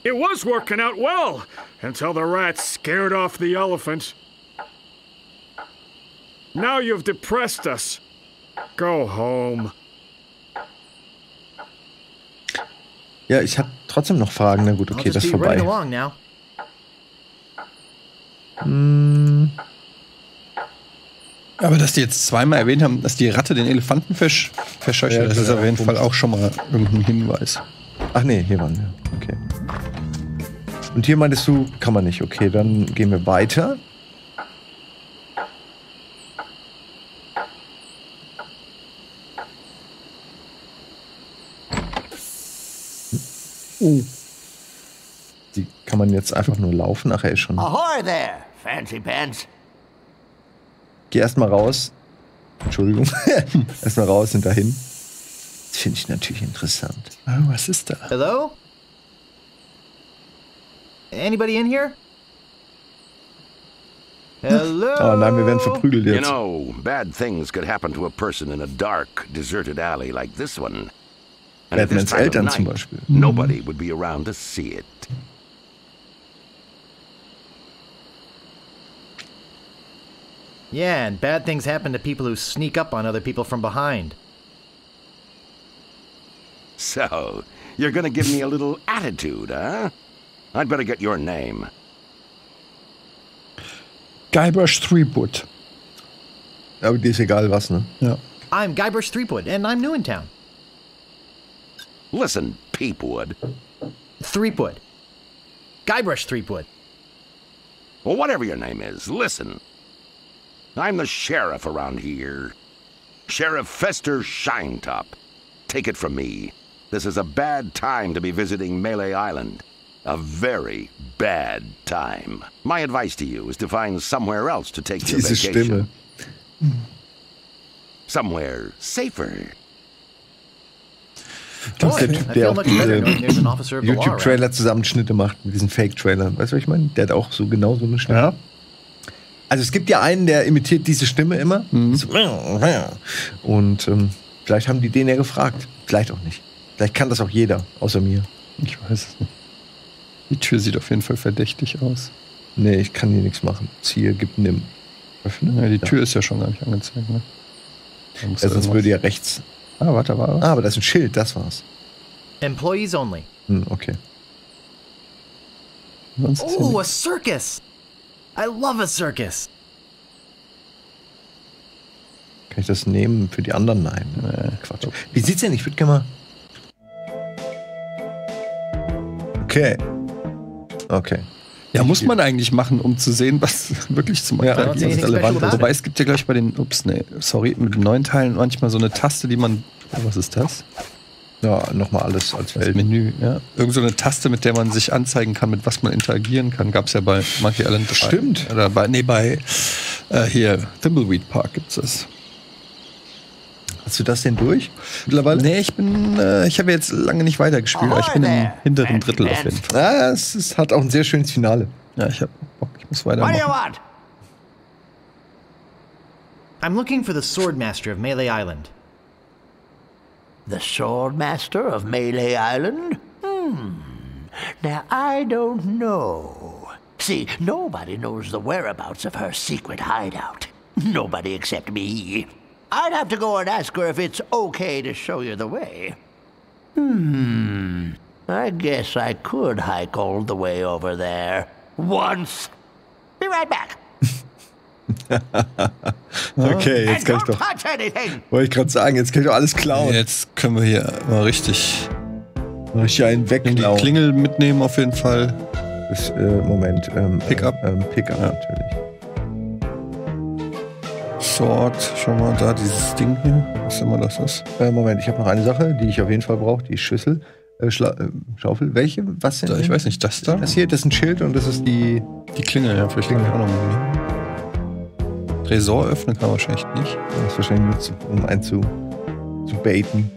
It was working out well, until the rats scared off the elephant. Now you've depressed us. Go home. Ja, ich habe trotzdem noch Fragen. Na gut, okay, das ist vorbei. Hm. Aber dass die jetzt zweimal erwähnt haben, dass die Ratte den Elefanten versch verscheucht hat, ja, das ist auf jeden Fall auch schon mal irgendein Hinweis. Ach nee, hier waren wir. Okay. Und hier meintest du, kann man nicht. Okay, dann gehen wir weiter. Oh. Die kann man jetzt einfach nur laufen. Ach, er ist schon. Ahoy there, fancy pants. Geh erstmal raus. Entschuldigung. Erstmal raus und dahin. Das finde ich natürlich interessant. Oh, was ist da? Hello? Anybody in here? Hello? Oh nein, wir werden verprügelt jetzt. You know, bad things could happen to a person in a dark, deserted alley like this one. Batmans Eltern zum Beispiel. Nobody would be around to see it. Yeah, and bad things happen to people who sneak up on other people from behind. So, you're gonna give me a little attitude, huh? I'd better get your name. Guybrush Threepwood. Aber dir ist egal was, ne? Ja. I'm Guybrush Threepwood, and I'm new in town. Listen, Peepwood. Threepwood. Guybrush Threepwood. Well, whatever your name is, listen. I'm the sheriff around here. Sheriff Fester Shinetop. Take it from me. This is a bad time to be visiting Melee Island. A very bad time. My advice to you is to find somewhere else to take your vacation. Somewhere safer. Das ist der Typ, der auch diese YouTube-Trailer-Zusammenschnitte macht mit diesen Fake-Trailern. Weißt du, was ich meine? Der hat auch so genau so eine Stimme. Ja. Also es gibt ja einen, der imitiert diese Stimme immer. Mhm. So. Und ähm, vielleicht haben die den ja gefragt. Vielleicht auch nicht. Vielleicht kann das auch jeder, außer mir. Ich weiß es nicht. Die Tür sieht auf jeden Fall verdächtig aus. Nee, ich kann hier nichts machen. Ziehe, gib, nimm. Öffne. Ja, die Tür ja. ist ja schon gar nicht angezeigt. Ne? Ja, sonst würde ja rechts... Ah, warte, warte. Ah, aber das ist ein Schild, das war's. Employees only. Hm, okay. Sonst oh, a circus! I love a circus! Kann ich das nehmen für die anderen? Nein. Äh, Quatsch. Wie sieht's denn? Ich würde gerne mal... Okay. Okay. Ja, muss man eigentlich machen, um zu sehen, was wirklich zum Beitrag ja, ist relevant ist. Wobei es gibt ja gleich bei den, ups, nee, sorry, mit den neuen Teilen manchmal so eine Taste, die man, oh, was ist das? Ja, nochmal alles als Welt. Menü, ja. Irgend so eine Taste, mit der man sich anzeigen kann, mit was man interagieren kann, gab es ja bei Monkey Island. Bei, Stimmt. Oder bei, nee, bei, äh, hier, Thimbleweed Park gibt's das. Hast du das denn durch? Mittlerweile? Nee, ich bin, äh, ich habe jetzt lange nicht weitergespielt, aber ich bin im hinteren Drittel auf jeden Fall. Ah, es ist, hat auch ein sehr schönes Finale. Ja, ich hab Bock, ich muss weitermachen. I'm looking for the Swordmaster of Melee Island. The Swordmaster of Melee Island? Hmm. Now I don't know. See, nobody knows the whereabouts of her secret hideout. Nobody except me. I'd have to go and ask her if it's okay to show you the way. Hmm. I guess I could hike all the way over there. Once. Be right back. Okay, jetzt kann ich doch. Wollte ich gerade sagen, jetzt kann ich doch alles klauen. Jetzt können wir hier mal richtig. Richtig einen wegklauen. Die Klingel mitnehmen auf jeden Fall. Ist, äh, Moment. Ähm, Pickup. Ähm, Pickup, ja, natürlich. Sort, schau mal da, dieses Ding hier. Was immer das ist. Äh, Moment, ich habe noch eine Sache, die ich auf jeden Fall brauche: die Schüssel. Äh, Schla äh, Schaufel. Welche? Was denn? Da, ich weiß nicht, das da? Das hier, das ist ein Schild und das ist die. Die Klingel, ja, vielleicht kann ich auch noch mal nehmen. Tresor öffnen kann man wahrscheinlich nicht. Das ist wahrscheinlich nur, zu, um einen zu, zu baiten.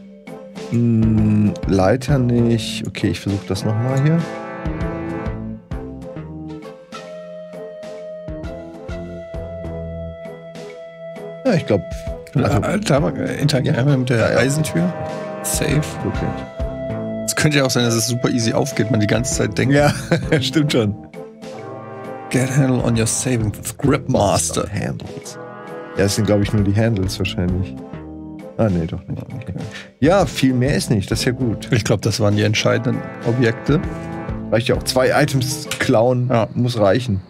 Hm, Leiter nicht. Okay, ich versuche das nochmal hier. Ja, ich glaube. Also, Alter, interagieren wir mit der Eisentür. Safe. Okay. Es könnte ja auch sein, dass es super easy aufgeht, man die ganze Zeit denkt. Ja, stimmt schon. Get handle on your saving grip master. Handles. Ja, das sind glaube ich nur die Handles wahrscheinlich. Ah nee, doch nicht. Okay. Ja, viel mehr ist nicht, das ist ja gut. Ich glaube, das waren die entscheidenden Objekte. Reicht ja auch zwei Items klauen, ja. Muss reichen.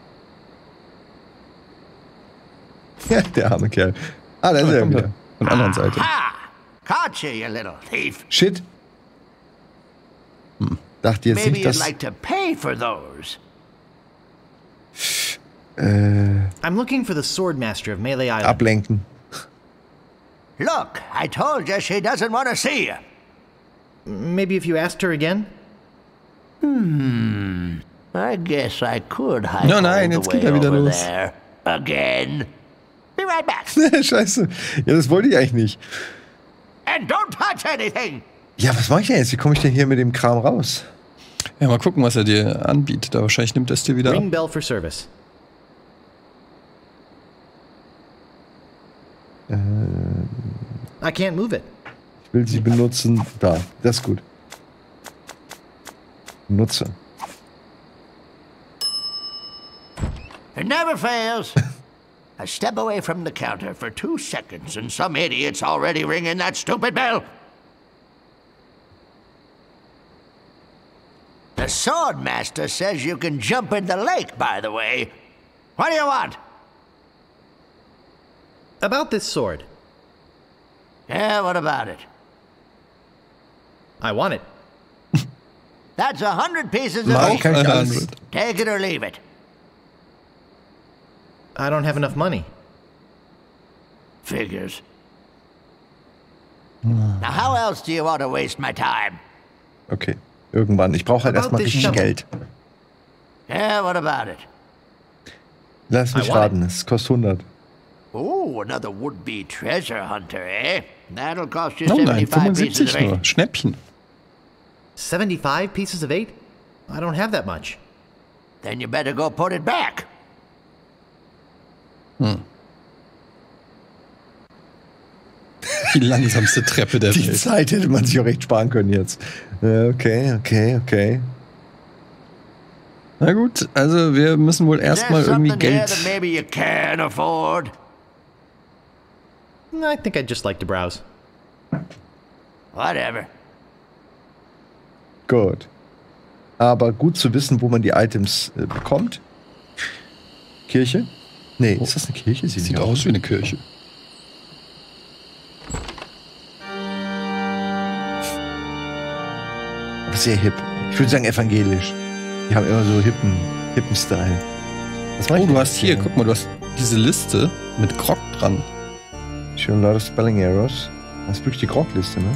Ja, der arme Kerl. Ah, da ist er wieder. Von der anderen Seite. Caught you, you little thief. Shit. Hm. Dachte jetzt nicht, dass... Äh, I'm looking for the sword master of Melee Island. Ablenken. Look, I told you she doesn't want to see you. Maybe if you asked her again? Hmm. I guess I could hide no, nein, jetzt geht er wieder los. There. Again. Be right back. Scheiße. Ja, das wollte ich eigentlich nicht. And don't touch anything. Ja, was mache ich denn jetzt? Wie komme ich denn hier mit dem Kram raus? Ja, mal gucken, was er dir anbietet. Aber wahrscheinlich nimmt er es dir wieder Ring ab. Bell for service. Ähm, I can't move it. Ich will sie benutzen. Da, das ist gut. Benutze. It never fails. A step away from the counter for two seconds and some idiot's already ringing that stupid bell. The sword master says you can jump in the lake, by the way. What do you want? About this sword. Yeah, what about it? I want it. That's a hundred pieces of eight. Take it or leave it. I don't have enough money. Figures. Now, how else do you want to waste my time? Okay. Irgendwann. Ich brauche halt erstmal richtig Geld. Yeah, what about it? Lass mich raten, es kostet hundert. Oh, another would-be treasure hunter, eh? That'll cost you seventy-five pieces of eight. Schnäppchen. seventy-five pieces of eight? I don't have that much. Then you better go put it back. Hm. Die langsamste Treppe der Welt. Die Zeit hätte man sich auch echt sparen können jetzt. Okay, okay, okay. Na gut, also wir müssen wohl erstmal irgendwie Geld... I think I'd just like to browse. Whatever. Gut. Aber gut zu wissen, wo man die Items äh, bekommt. Kirche? Nee, oh. Ist das eine Kirche? Sie sieht aus wie eine Kirche. Sehr hip. Ich würde sagen evangelisch. Die haben immer so hippen, hippen Style. Das oh, du hast hier, guck mal, du hast diese Liste mit Grog dran. Schon a lot of spelling errors. Das ist wirklich die Grog-Liste, ne?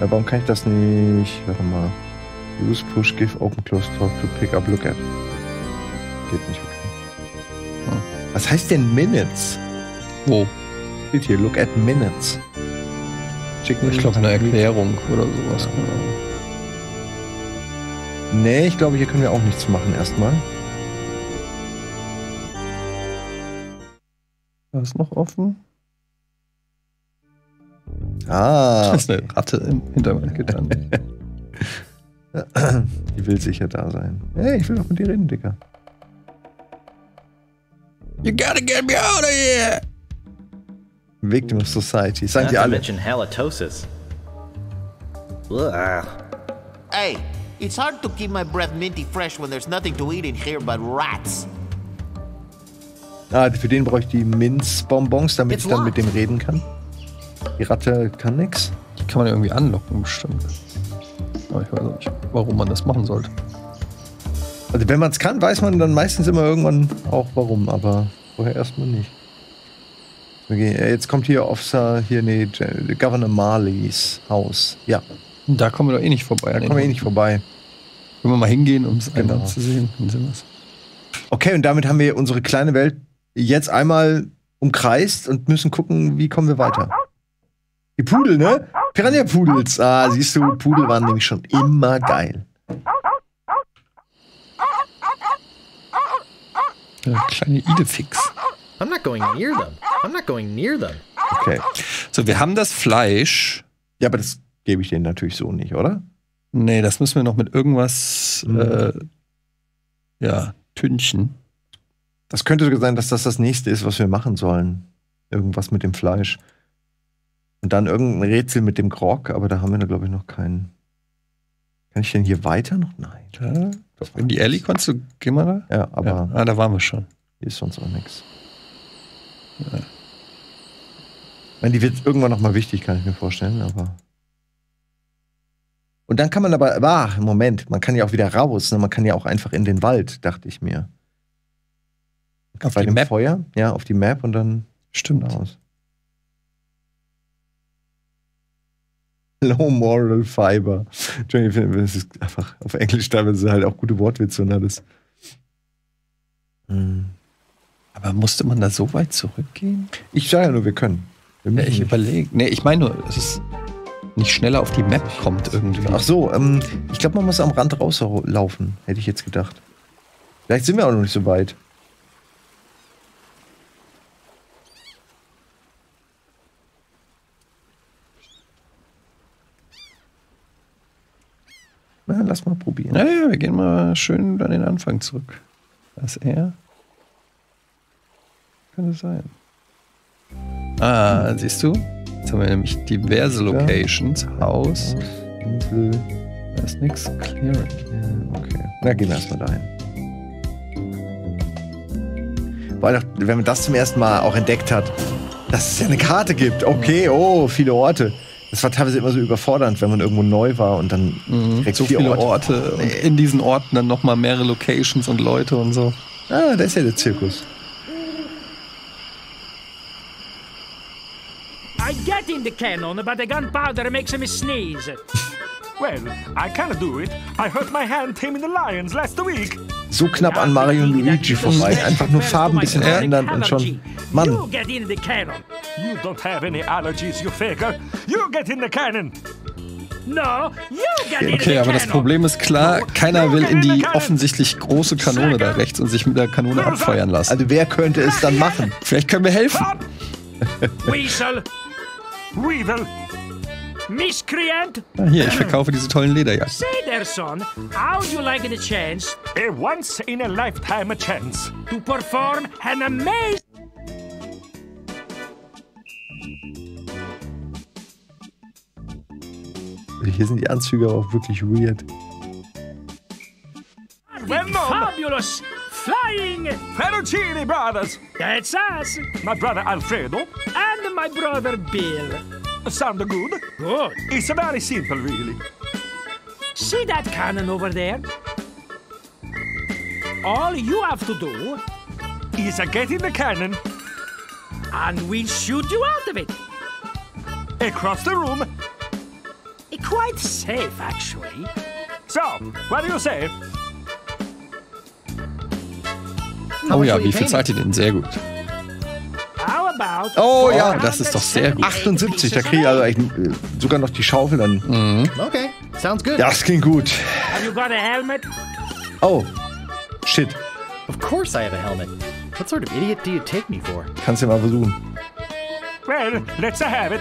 Ja, warum kann ich das nicht? Warte mal. Use, push, give, open, close, talk to, pick up, look at. Geht nicht, okay. Hm. Was heißt denn Minutes? Wo? Steht hier, look at Minutes. Chicken, ich glaube eine Erklärung oder sowas, ja. Genau. Nee, ich glaube, hier können wir auch nichts machen erstmal. Da ist noch offen. Ah. Da ist eine Ratte im Hintergrund getan. Die will sicher da sein. Hey, ich will doch mit dir reden, Dicker. You gotta get me out of here! Victim of Society. Sagen die alle. Ey! It's hard to keep my breath minty fresh when there's nothing to eat in here but rats. Ah, für den brauche ich die Minzbonbons, damit It's ich dann locked. mit dem reden kann. Die Ratte kann nix. Die kann man ja irgendwie anlocken, bestimmt. Aber ich weiß auch nicht, warum man das machen sollte. Also wenn man es kann, weiß man dann meistens immer irgendwann auch warum, aber vorher erstmal nicht. Okay, jetzt kommt hier Officer, hier nee, Governor Marleys Haus. Ja. Da kommen wir doch eh nicht vorbei. Da nee, kommen wir eh nicht vorbei. Können wir mal hingehen, um es genau zu sehen. Okay, und damit haben wir unsere kleine Welt jetzt einmal umkreist und müssen gucken, wie kommen wir weiter. Die Pudel, ne? Piranha-Pudels. Ah, siehst du, Pudel waren nämlich schon immer geil. Ja, kleine Idefix. I'm not going near them. I'm not going near them. Okay. So, wir haben das Fleisch. Ja, aber das gebe ich denen natürlich so nicht, oder? Nee, das müssen wir noch mit irgendwas, mhm. äh, ja, tünchen. Das könnte sogar sein, dass das das nächste ist, was wir machen sollen. Irgendwas mit dem Fleisch. Und dann irgendein Rätsel mit dem Grog, aber da haben wir da, glaube ich, noch keinen. Kann ich denn hier weiter noch? Nein. Ja, das in die Alley konntest du, gehen wir da? Ja, aber. Ja. Ah, da waren wir schon. Hier ist sonst auch nichts. Ja. Ich meine, die wird irgendwann nochmal wichtig, kann ich mir vorstellen, aber. Und dann kann man aber, ah, Moment, man kann ja auch wieder raus, ne? Man kann ja auch einfach in den Wald, dachte ich mir. Auf Bei die dem Map? Feuer, ja, auf die Map und dann stimmt aus. Low Moral Fiber. Entschuldigung, das ist einfach auf Englisch, teilweise sind halt auch gute Wortwitze und alles. Hm. Aber musste man da so weit zurückgehen? Ich sage ja nur, wir können. Wir ja, ich überlege. Nee, ich meine nur, es ist nicht schneller auf die Map kommt irgendwie. Ach so, ähm, ich glaube, man muss am Rand rauslaufen, hätte ich jetzt gedacht. Vielleicht sind wir auch noch nicht so weit. Na, lass mal probieren. Naja, wir gehen mal schön an den Anfang zurück. Das er. Könnte sein. Ah, siehst du? Jetzt haben wir nämlich diverse Locations. Ja. Haus, Insel. Da ist nichts. Clearing. Ja, okay. Na, gehen wir erstmal dahin. Weil doch, wenn man das zum ersten Mal auch entdeckt hat, dass es ja eine Karte gibt. Okay, oh, viele Orte. Das war teilweise immer so überfordernd, wenn man irgendwo neu war und dann mhm, direkt so viele Orte. Orte und in diesen Orten dann nochmal mehrere Locations und Leute und so. Ah, da ist ja der Zirkus. I get in the cannon, but the gunpowder makes me sneeze. Well, I can't do it. I hurt my hand taming the lions last week. So knapp an Mario und Luigi vorbei. Einfach nur Farben ein bisschen ändern und schon. Mann. You get in the cannon. You don't have any allergies, you faker. You get in the cannon. No, you get in the cannon. Okay, aber das Problem ist klar, keiner will in die offensichtlich große Kanone da rechts und sich mit der Kanone abfeuern lassen. Also wer könnte es dann machen? Vielleicht können wir helfen. Weasel. Weevil. Miscreant. Ah, hier, ich verkaufe diese tollen Lederjacken. Say there, son, how you like the chance? A once in a lifetime chance to perform an amazing. Hier sind die Anzüge aber auch wirklich weird. Fabulous. Flying! Fettuccini Brothers! That's us! My brother Alfredo. And my brother Bill. Sound good? Good. It's very simple, really. See that cannon over there? All you have to do is get in the cannon. And we'll shoot you out of it. Across the room. Quite safe, actually. So, what do you say? Oh ja, wie viel zahlt ihr denn? Sehr gut. Oh ja, das ist doch sehr gut. achtundsiebzig, da kriege ich also eigentlich sogar noch die Schaufel dann. Mhm. Okay, sounds good. Das klingt gut. Have you got a helmet? Oh, shit. Of course I have a helmet. What sort of idiot do you take me for? Kannst du mal versuchen. Well, let's have it.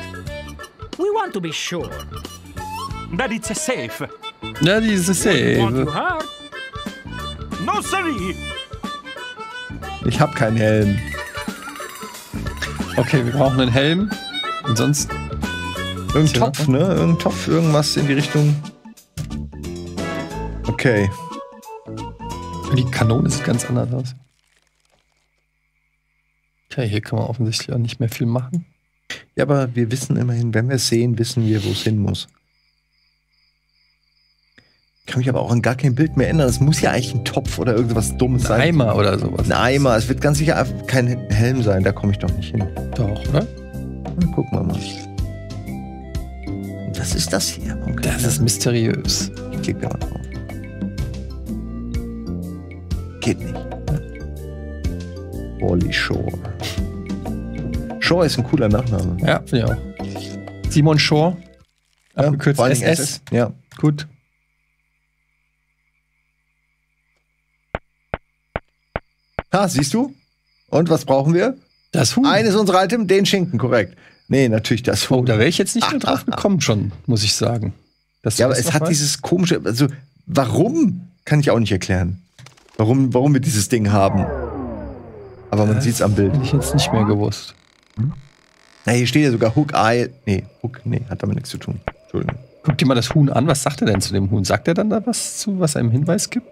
We want to be sure that it's safe. That is safe. No, sorry. Ich hab keinen Helm. Okay, wir brauchen einen Helm. Und sonst. Irgendein Topf, ne? Irgendein Topf, irgendwas in die Richtung. Okay. Die Kanone sieht ganz anders aus. Okay, hier kann man offensichtlich auch nicht mehr viel machen. Ja, aber wir wissen immerhin, wenn wir es sehen, wissen wir, wo es hin muss. Ich kann mich aber auch an gar kein Bild mehr ändern. Es muss ja eigentlich ein Topf oder irgendwas Dummes sein. Ein Eimer oder sowas. Ein Eimer. Es wird ganz sicher kein Helm sein. Da komme ich doch nicht hin. Doch, oder? Na, gucken wir mal. Was ist das hier? Okay. Das ist mysteriös. Ich klicke da mal drauf. Geht nicht. Wally Shaw. Shaw ist ein cooler Nachname. Ja, finde ich auch. Simon Shaw. Ja, abgekürzt S S. S S. Ja, gut. Ha, siehst du? Und was brauchen wir? Das Huhn. Eines unserer Item, den Schinken, korrekt. Nee, natürlich das Huhn. Oh, da wäre ich jetzt nicht mehr drauf gekommen schon, muss ich sagen. Das ja, aber es hat was? Dieses komische, also warum, kann ich auch nicht erklären. Warum, warum wir dieses Ding haben. Aber man sieht es am Bild. Hätte ich jetzt nicht mehr gewusst. Hm? Na, hier steht ja sogar Hook Isle. Nee, Hook, nee, hat damit nichts zu tun. Entschuldigung. Guck dir mal das Huhn an. Was sagt er denn zu dem Huhn? Sagt er dann da was zu, was einem Hinweis gibt?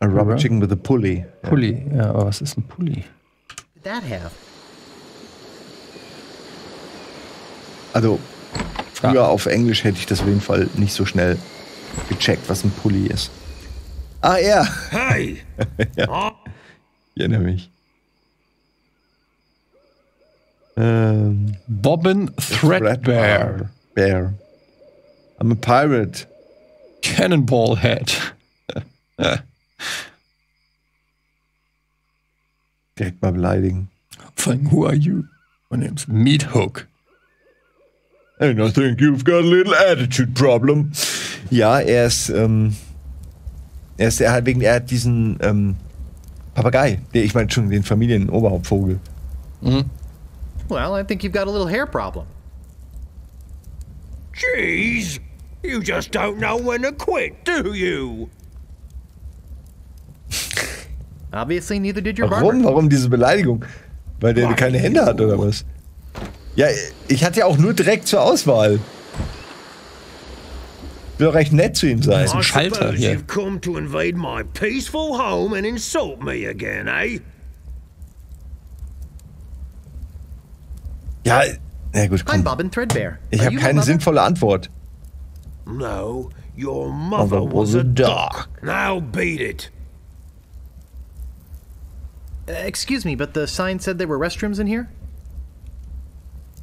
A rubber chicken with a pulley. Pulley, ja. Ja, aber was ist ein Pulley? Also, früher ja. Auf Englisch hätte ich das auf jeden Fall nicht so schnell gecheckt, was ein Pulley ist. Ah, ja. Hey! Ja. Ich erinnere mich. Ähm, Bobbin Threadbare. Bear. I'm a pirate. Cannonball Head. Direkt mal beleidigen. Vor allem, who are you? My name's Meat Hook. And I think you've got a little attitude problem. Ja, er ist, ähm, er ist, er hat wegen, er hat diesen, ähm, Papagei. Der, ich meine schon, den Familienoberhauptvogel. Mhm. Well, I think you've got a little hair problem. Jeez, you just don't know when to quit, do you? Obviously neither did your barber. Warum? Warum diese Beleidigung? Weil der keine Hände hat oder was? Ja, ich hatte ja auch nur direkt zur Auswahl. Ich will doch recht nett zu ihm sein. Ein Schalter hier. Ja, na gut, komm. Ich habe keine sinnvolle Antwort. No, your mother was a dog. Now beat it. Excuse me, but the sign said there were restrooms in here?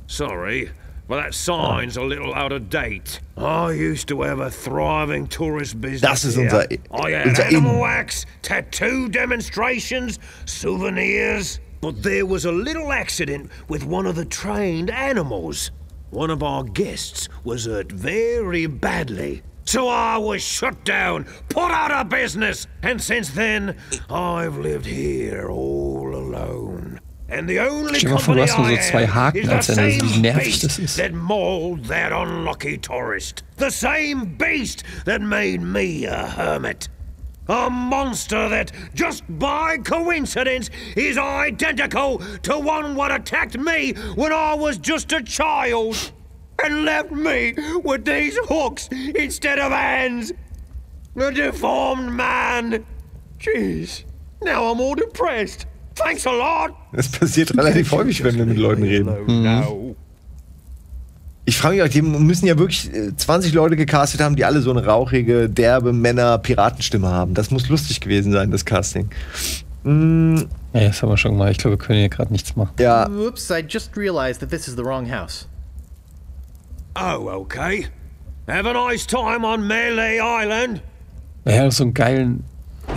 Sorry, but that sign's a little out of date. I used to have a thriving tourist business. Das ist unser, I had animal wax, tattoo demonstrations, souvenirs. But there was a little accident with one of the trained animals. One of our guests was hurt very badly. So I was shut down, put out of business, and since then I've lived here all alone. And the only company I have is the same beast that mauled that unlucky tourist. The same beast that made me a hermit. A monster that, just by coincidence, is identical to one what attacked me when I was just a child. And left me with these hooks instead of hands. A deformed man. Jeez, now I'm all depressed. Thanks a lot. Das passiert relativ häufig, wenn wir mit Leuten reden. Mhm. Ich frage mich auch, die müssen ja wirklich zwanzig Leute gecastet haben, die alle so eine rauchige, derbe Männer-Piratenstimme haben. Das muss lustig gewesen sein, das Casting. Mhm. Ja, das haben wir schon mal. Ich glaube, wir können hier gerade nichts machen. Ja. Oops, I just realized that this is the wrong house. Oh, okay. Have a nice time on Melee Island. Ja, so einen geilen,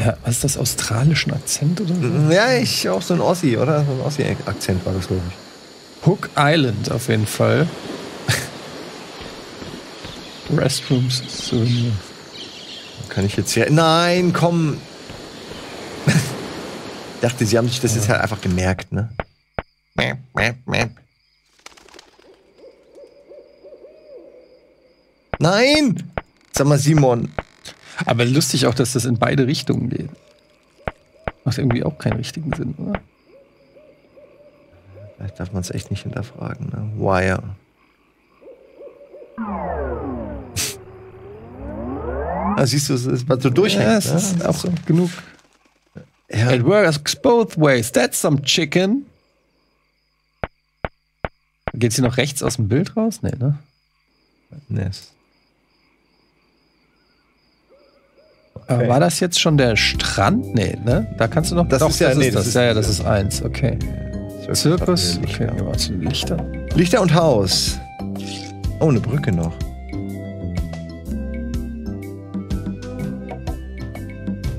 ja, was ist das, australischen Akzent oder so? Ja, ich auch so ein Aussie, oder? So ein Aussie-Akzent war das, glaube ich. Hook Island auf jeden Fall. Restrooms, so. Kann ich jetzt hier... Nein, komm! Ich dachte, sie haben sich das ja. Jetzt halt einfach gemerkt, ne? Mäh, mäh, mäh. Nein! Sag mal, Simon. Aber lustig auch, dass das in beide Richtungen geht. Macht irgendwie auch keinen richtigen Sinn, oder? Vielleicht darf man es echt nicht hinterfragen, ne? Wire. Ah, siehst du, es war so durchhängig. Ja, es ne? Ist auch so genug. Yeah. It works both ways. That's some chicken. Geht's hier noch rechts aus dem Bild raus? Nee, ne? Yes. Okay. War das jetzt schon der Strand? Nee, ne? Da kannst du noch... Das doch, ist ja, das nee, ist das. Das. Ja, ja, das ist eins. Okay. Zirkus. Okay, aber zu Lichter. Lichter und Haus. Oh, eine Brücke noch.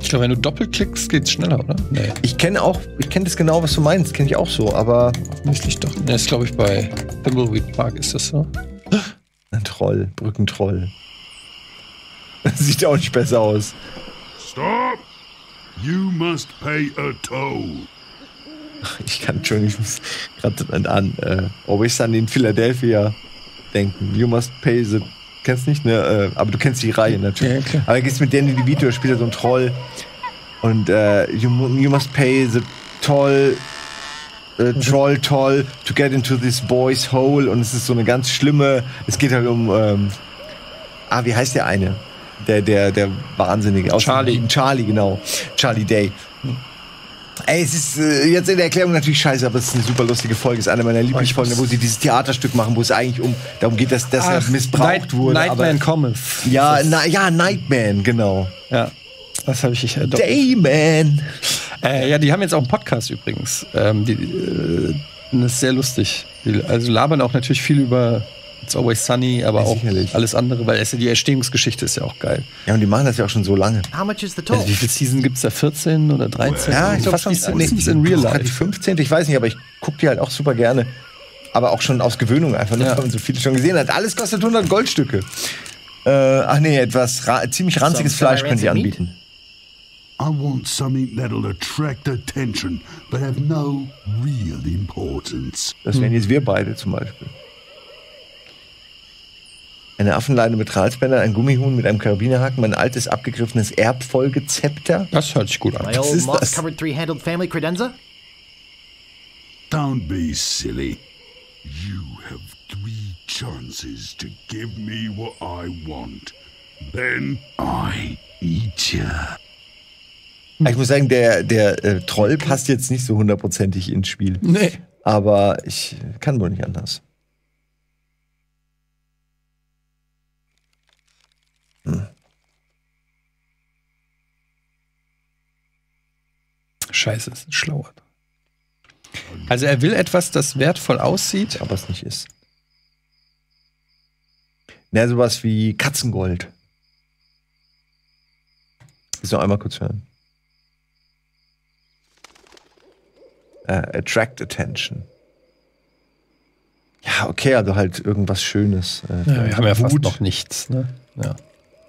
Ich glaube, wenn du doppelklickst, geht's schneller, oder? Nee. Ich kenne auch... Ich kenne das genau, was du meinst. Kenne ich auch so, aber... Müsste ich doch... Das ist, glaube ich, bei Thimbleweed Park ist das so. Ein Troll. Brückentroll. Das sieht auch nicht besser aus. Stop! You must pay a toll. Ich kann, Entschuldigung, ich muss gerade an, äh, ob ich es an den Philadelphia denken. You must pay the... Kennst nicht, ne? Äh, aber du kennst die Reihe natürlich. Ja, aber geht's mit Danny DeVito, spielt er so einen Troll. Und äh, you, you must pay the toll... Uh, troll, toll, to get into this boy's hole. Und es ist so eine ganz schlimme... Es geht halt um... Ähm, ah, wie heißt der eine? Der, der, der Wahnsinnige. Charlie. Aus Charlie, genau. Charlie Day. Ey, es ist äh, jetzt in der Erklärung natürlich scheiße, aber es ist eine super lustige Folge. Es ist eine meiner Lieblingsfolgen, wo sie dieses Theaterstück machen, wo es eigentlich um darum geht, dass das Ach, missbraucht Night, wurde. Nightman Cometh. Ja, na, ja, Nightman, genau. Ja, das habe ich nicht erdoppelt. Dayman. Äh, ja, die haben jetzt auch einen Podcast übrigens. Ähm, die, äh, das ist sehr lustig. Die, also labern auch natürlich viel über... It's Always Sunny, aber ja, auch sicherlich. Alles andere, weil die Entstehungsgeschichte ist ja auch geil. Ja, und die machen das ja auch schon so lange. How much is the toll? Also, wie viele Season gibt es da? vierzehn oder dreizehn? Ja, ich glaube schon. Nee, in real life. Die fünfzehnte, ich weiß nicht, aber ich gucke die halt auch super gerne. Aber auch schon aus Gewöhnung einfach, ja. Weil man so viele schon gesehen hat. Alles kostet hundert Goldstücke. Äh, ach nee, etwas ra ziemlich ranziges so, Fleisch könnt ihr anbieten. I want something that'll attract attention, but have no real importance. Das wären jetzt wir beide zum Beispiel. Eine Affenleine mit Ralsbändern, ein Gummihuhn mit einem Karabinerhaken, mein altes, abgegriffenes Erbfolgezepter. Das hört sich gut an. Was ist das? Don't be silly. You have three chances to give me what I want. Then I eat ya. Ich muss sagen, der, der äh, Troll passt jetzt nicht so hundertprozentig ins Spiel. Nee. Aber ich kann wohl nicht anders. Hm. Scheiße, es ist schlauer. Also er will etwas, das wertvoll aussieht, aber es nicht ist. Na, sowas wie Katzengold. Ich soll einmal kurz hören. Uh, attract attention. Ja, okay, also halt irgendwas Schönes. Äh, ja, wir haben ja fast noch nichts, ne? Ja.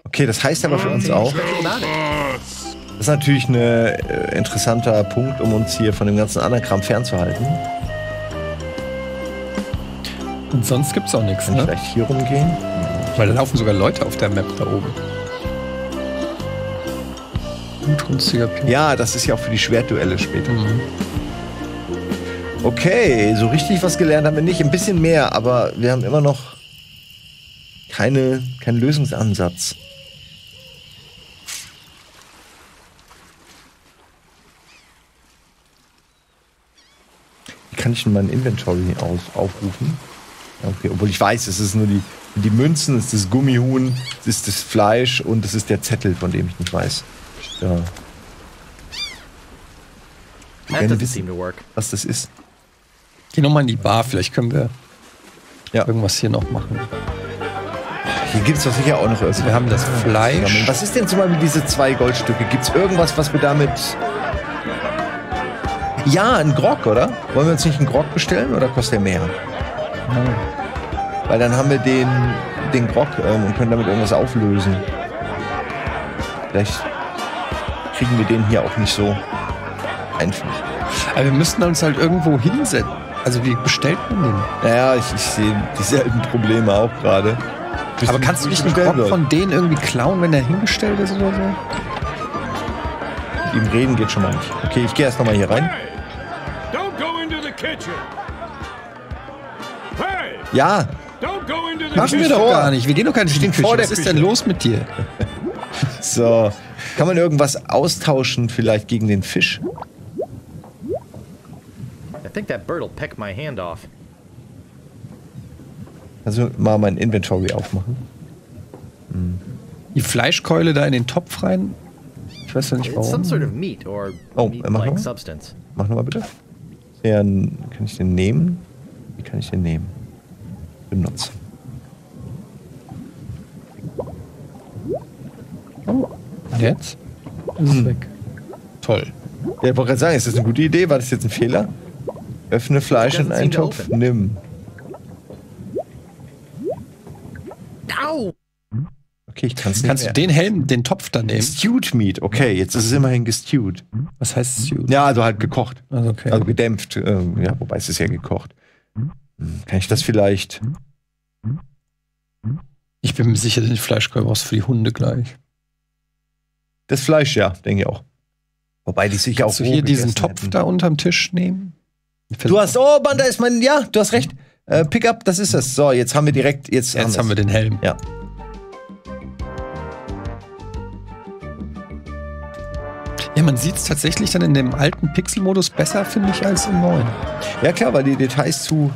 Okay, das heißt aber für uns auch, das ist natürlich ein äh, interessanter Punkt, um uns hier von dem ganzen anderen Kram fernzuhalten. Und sonst gibt's auch nichts, ne? Vielleicht hier rumgehen? Weil da laufen sogar Leute auf der Map da oben. Blutrünstiger Pirat. Ja, das ist ja auch für die Schwertduelle später. Mhm. Okay, so richtig was gelernt haben wir nicht. Ein bisschen mehr, aber wir haben immer noch keine, keinen Lösungsansatz. Wie kann ich denn mein Inventory aus, aufrufen? Okay, obwohl ich weiß, es ist nur die, die Münzen, es ist das Gummihuhn, es ist das Fleisch und es ist der Zettel, von dem ich nicht weiß. Ja. Ich gerne wissen, was das ist. Geh nochmal in die Bar, vielleicht können wir ja irgendwas hier noch machen. Hier gibt es doch sicher auch noch irgendwas. Wir haben das Fleisch. Was ist denn zum Beispiel diese zwei Goldstücke? Gibt es irgendwas, was wir damit... Ja, ein Grog, oder? Wollen wir uns nicht einen Grog bestellen oder kostet der mehr? Hm. Weil dann haben wir den, den Grog ähm, und können damit irgendwas auflösen. Vielleicht kriegen wir den hier auch nicht so einfach. Aber wir müssten uns halt irgendwo hinsetzen. Also wie bestellt man den? Naja, ich, ich sehe dieselben Probleme auch gerade. Aber kannst du nicht einen Grog von denen irgendwie klauen, wenn er hingestellt ist oder so? Mit ihm reden geht schon mal nicht. Okay, ich gehe erst nochmal hier rein. Ja! Machen wir doch gar nicht. Wir gehen doch gar nicht in die Küche. Was ist denn los mit dir? So, Kann man irgendwas austauschen vielleicht gegen den Fisch? I think that bird will peck my hand off. Also mal mein Inventory aufmachen. Hm. Die Fleischkeule da in den Topf rein? Ich weiß ja nicht warum. Some sort of meat or oh, meat mach like substance. Mach nochmal bitte. Ja, kann ich den nehmen? Wie kann ich den nehmen? Benutzen. Oh, jetzt? Ist hm. weg. Toll. Ja, ich wollte gerade sagen, ist das eine gute Idee? War das jetzt ein Fehler? Öffne Fleisch in einen Topf, nimm. Okay, ich kann's Kannst du den Helm, den Topf dann nehmen? Stewed Meat, okay, jetzt ist es immerhin gestewed. Was heißt stewed? Ja, also halt gekocht. Also, okay. Also gedämpft, äh, ja, wobei es ist ja gekocht. Kann ich das vielleicht? Ich bin mir sicher, den Fleischkolben brauchst du für die Hunde gleich. Das Fleisch, ja, denke ich auch. Wobei die sicher Kannst auch. Kannst du hier diesen Topf hätten. Da unterm Tisch nehmen? Du hast, oh Mann, da ist mein, ja, du hast recht. Äh, Pickup, das ist es. So, jetzt haben wir direkt, jetzt, jetzt haben, haben wir den Helm. Ja. Ja, man sieht es tatsächlich dann in dem alten Pixel-Modus besser, finde ich, als im neuen. Ja klar, weil die Details zu,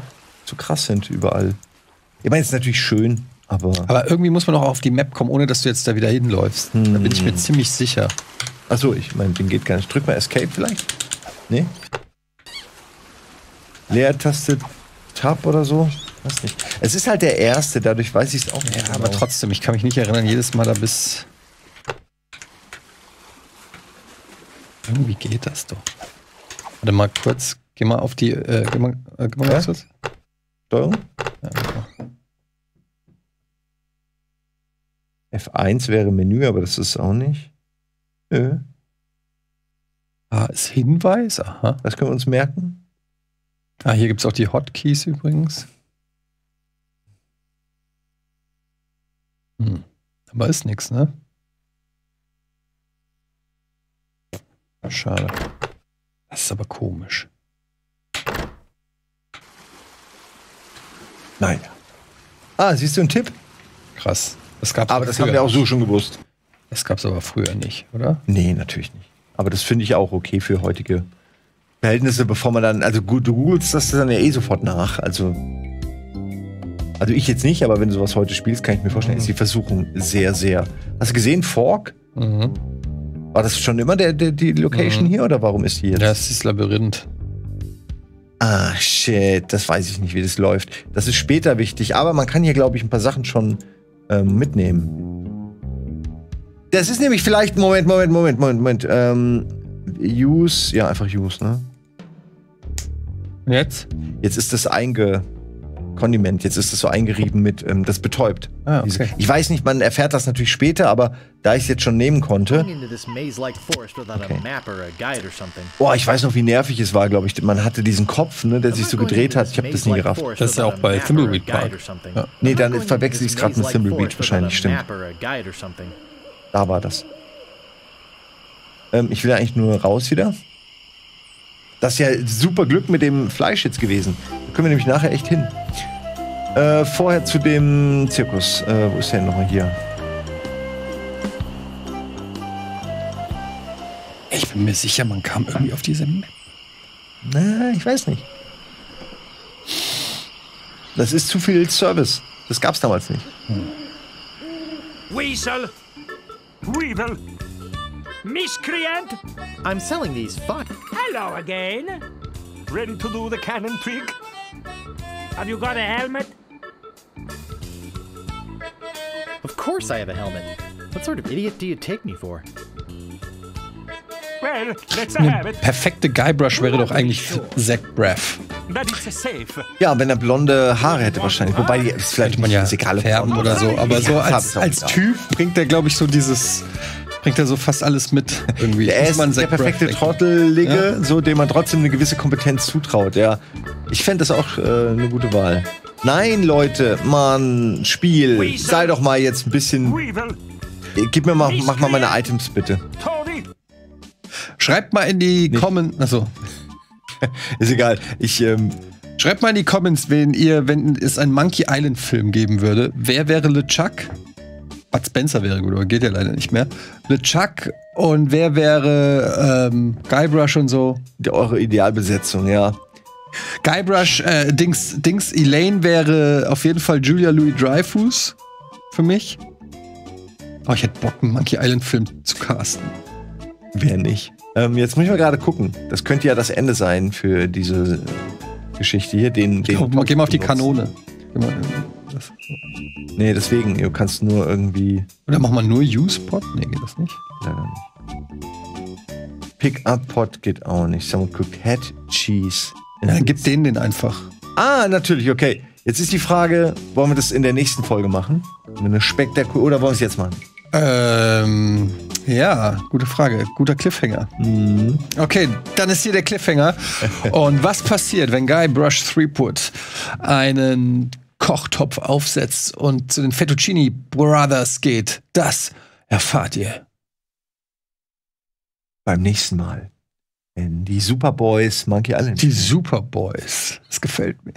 zu krass sind überall. Ich meine, es ist natürlich schön, aber... Aber irgendwie muss man auch auf die Map kommen, ohne dass du jetzt da wieder hinläufst. Hm. Da bin ich mir ziemlich sicher. Achso, ich meine, den geht gar nicht. Drück mal Escape vielleicht? Nee? Leertaste Tab oder so? Weiß nicht. Es ist halt der erste, dadurch weiß ich es auch nicht. Ja, genau. Aber trotzdem, ich kann mich nicht erinnern, jedes Mal da bis... Irgendwie geht das doch. Warte mal kurz, geh mal auf die, äh, geh mal, äh, geh mal ja? kurz. Steuerung? Ja, genau. F eins wäre Menü, aber das ist auch nicht. Nö. Ah, ist Hinweis? Aha. Das können wir uns merken. Ah, hier gibt es auch die Hotkeys übrigens. Hm. Aber ist nichts, ne? Schade. Das ist aber komisch. Nein. Ah, siehst du einen Tipp? Krass. Das gab's aber das haben wir auch so schon gewusst. Das gab es aber früher nicht, oder? Nee, natürlich nicht. Aber das finde ich auch okay für heutige Verhältnisse, bevor man dann... Also du googelst das dann ja eh sofort nach. Also, also ich jetzt nicht, aber wenn du sowas heute spielst, kann ich mir vorstellen, mhm. ist die Versuchung sehr, sehr... Hast du gesehen, Fork? Mhm. War das schon immer der, der, die Location mhm. hier oder warum ist die jetzt? Ja, das ist Labyrinth. Ah, shit. Das weiß ich nicht, wie das läuft. Das ist später wichtig, aber man kann hier, glaube ich, ein paar Sachen schon ähm, mitnehmen. Das ist nämlich vielleicht... Moment, Moment, Moment, Moment, Moment. Ähm, use. Ja, einfach use, ne? Jetzt? Jetzt ist das einge... Kondiment. Jetzt ist das so eingerieben mit, ähm, das betäubt. Ah, okay. Ich weiß nicht, man erfährt das natürlich später, aber da ich es jetzt schon nehmen konnte. Okay. Boah, ich weiß noch, wie nervig es war, glaube ich. Man hatte diesen Kopf, ne, der sich so gedreht hat. Ich habe das nie gerafft. Das ist ja auch bei Thimbleweed Park. Ja. Nee, dann verwechsel ich es gerade mit Thimbleweed wahrscheinlich, stimmt. Da war das. Ähm, ich will eigentlich nur raus wieder. Das ist ja super Glück mit dem Fleisch jetzt gewesen. Da können wir nämlich nachher echt hin. Äh, vorher zu dem Zirkus. Äh, wo ist der denn nochmal hier? Ich bin mir sicher, man kam irgendwie auf diese Map. Na, ich weiß nicht. Das ist zu viel Service. Das gab's damals nicht. Hm. Weasel! Weevil! Miscreant! I'm selling these fuck. Hello again. Ready to do the cannon trick? Have you got a helmet? Of course I have a helmet. What sort of idiot do you take me for? Well, let's have it. Perfekte Guybrush wäre doch eigentlich Zach Braff. Ja, wenn er blonde Haare hätte wahrscheinlich. Wobei, das ist vielleicht man ja färben oder so. Aber so als, als Typ bringt er, glaube ich, so dieses... Bringt er so fast alles mit. Irgendwie. Er ist der perfekte Trottelige, ja? So, dem man trotzdem eine gewisse Kompetenz zutraut. Ja. Ich fände das auch äh, eine gute Wahl. Nein, Leute, Mann, Spiel. Sei doch mal jetzt ein bisschen... Gib mir mal, mach mal meine Items, bitte. Schreibt mal in die Comments... Achso. Ist egal. Ich, ähm... Schreibt mal in die Comments, wenn ihr, wenn es einen Monkey Island Film geben würde. Wer wäre LeChuck? Bud Spencer wäre gut, aber geht ja leider nicht mehr. LeChuck und wer wäre ähm, Guybrush und so? Die, eure Idealbesetzung, ja. Guybrush, äh, Dings, Dings, Elaine wäre auf jeden Fall Julia Louis-Dreyfus für mich. Oh, ich hätte Bock, einen Monkey Island-Film zu casten. Wer nicht? Ähm, jetzt muss ich mal gerade gucken. Das könnte ja das Ende sein für diese Geschichte hier. Den, den oh, geh mal auf die Kanone. Geh mal, das. Nee, deswegen. Du kannst nur irgendwie... Oder mach mal nur U-Spot? Nee, geht das nicht? Leider nicht. Pick-up-Pot geht auch nicht. Someone cooked head cheese. Ja, gib denen den einfach. Ah, natürlich, okay. Jetzt ist die Frage, wollen wir das in der nächsten Folge machen? Eine spektakulär... Oder wollen wir es jetzt machen? Ähm... Ja, gute Frage. Guter Cliffhanger. Mhm. Okay, dann ist hier der Cliffhanger. Und was passiert, wenn Guybrush Threepwood einen Kochtopf aufsetzt und zu den Fettuccini Brothers geht? Das erfahrt ihr beim nächsten Mal. In die Superboys Monkey Island. Die Superboys. Das gefällt mir.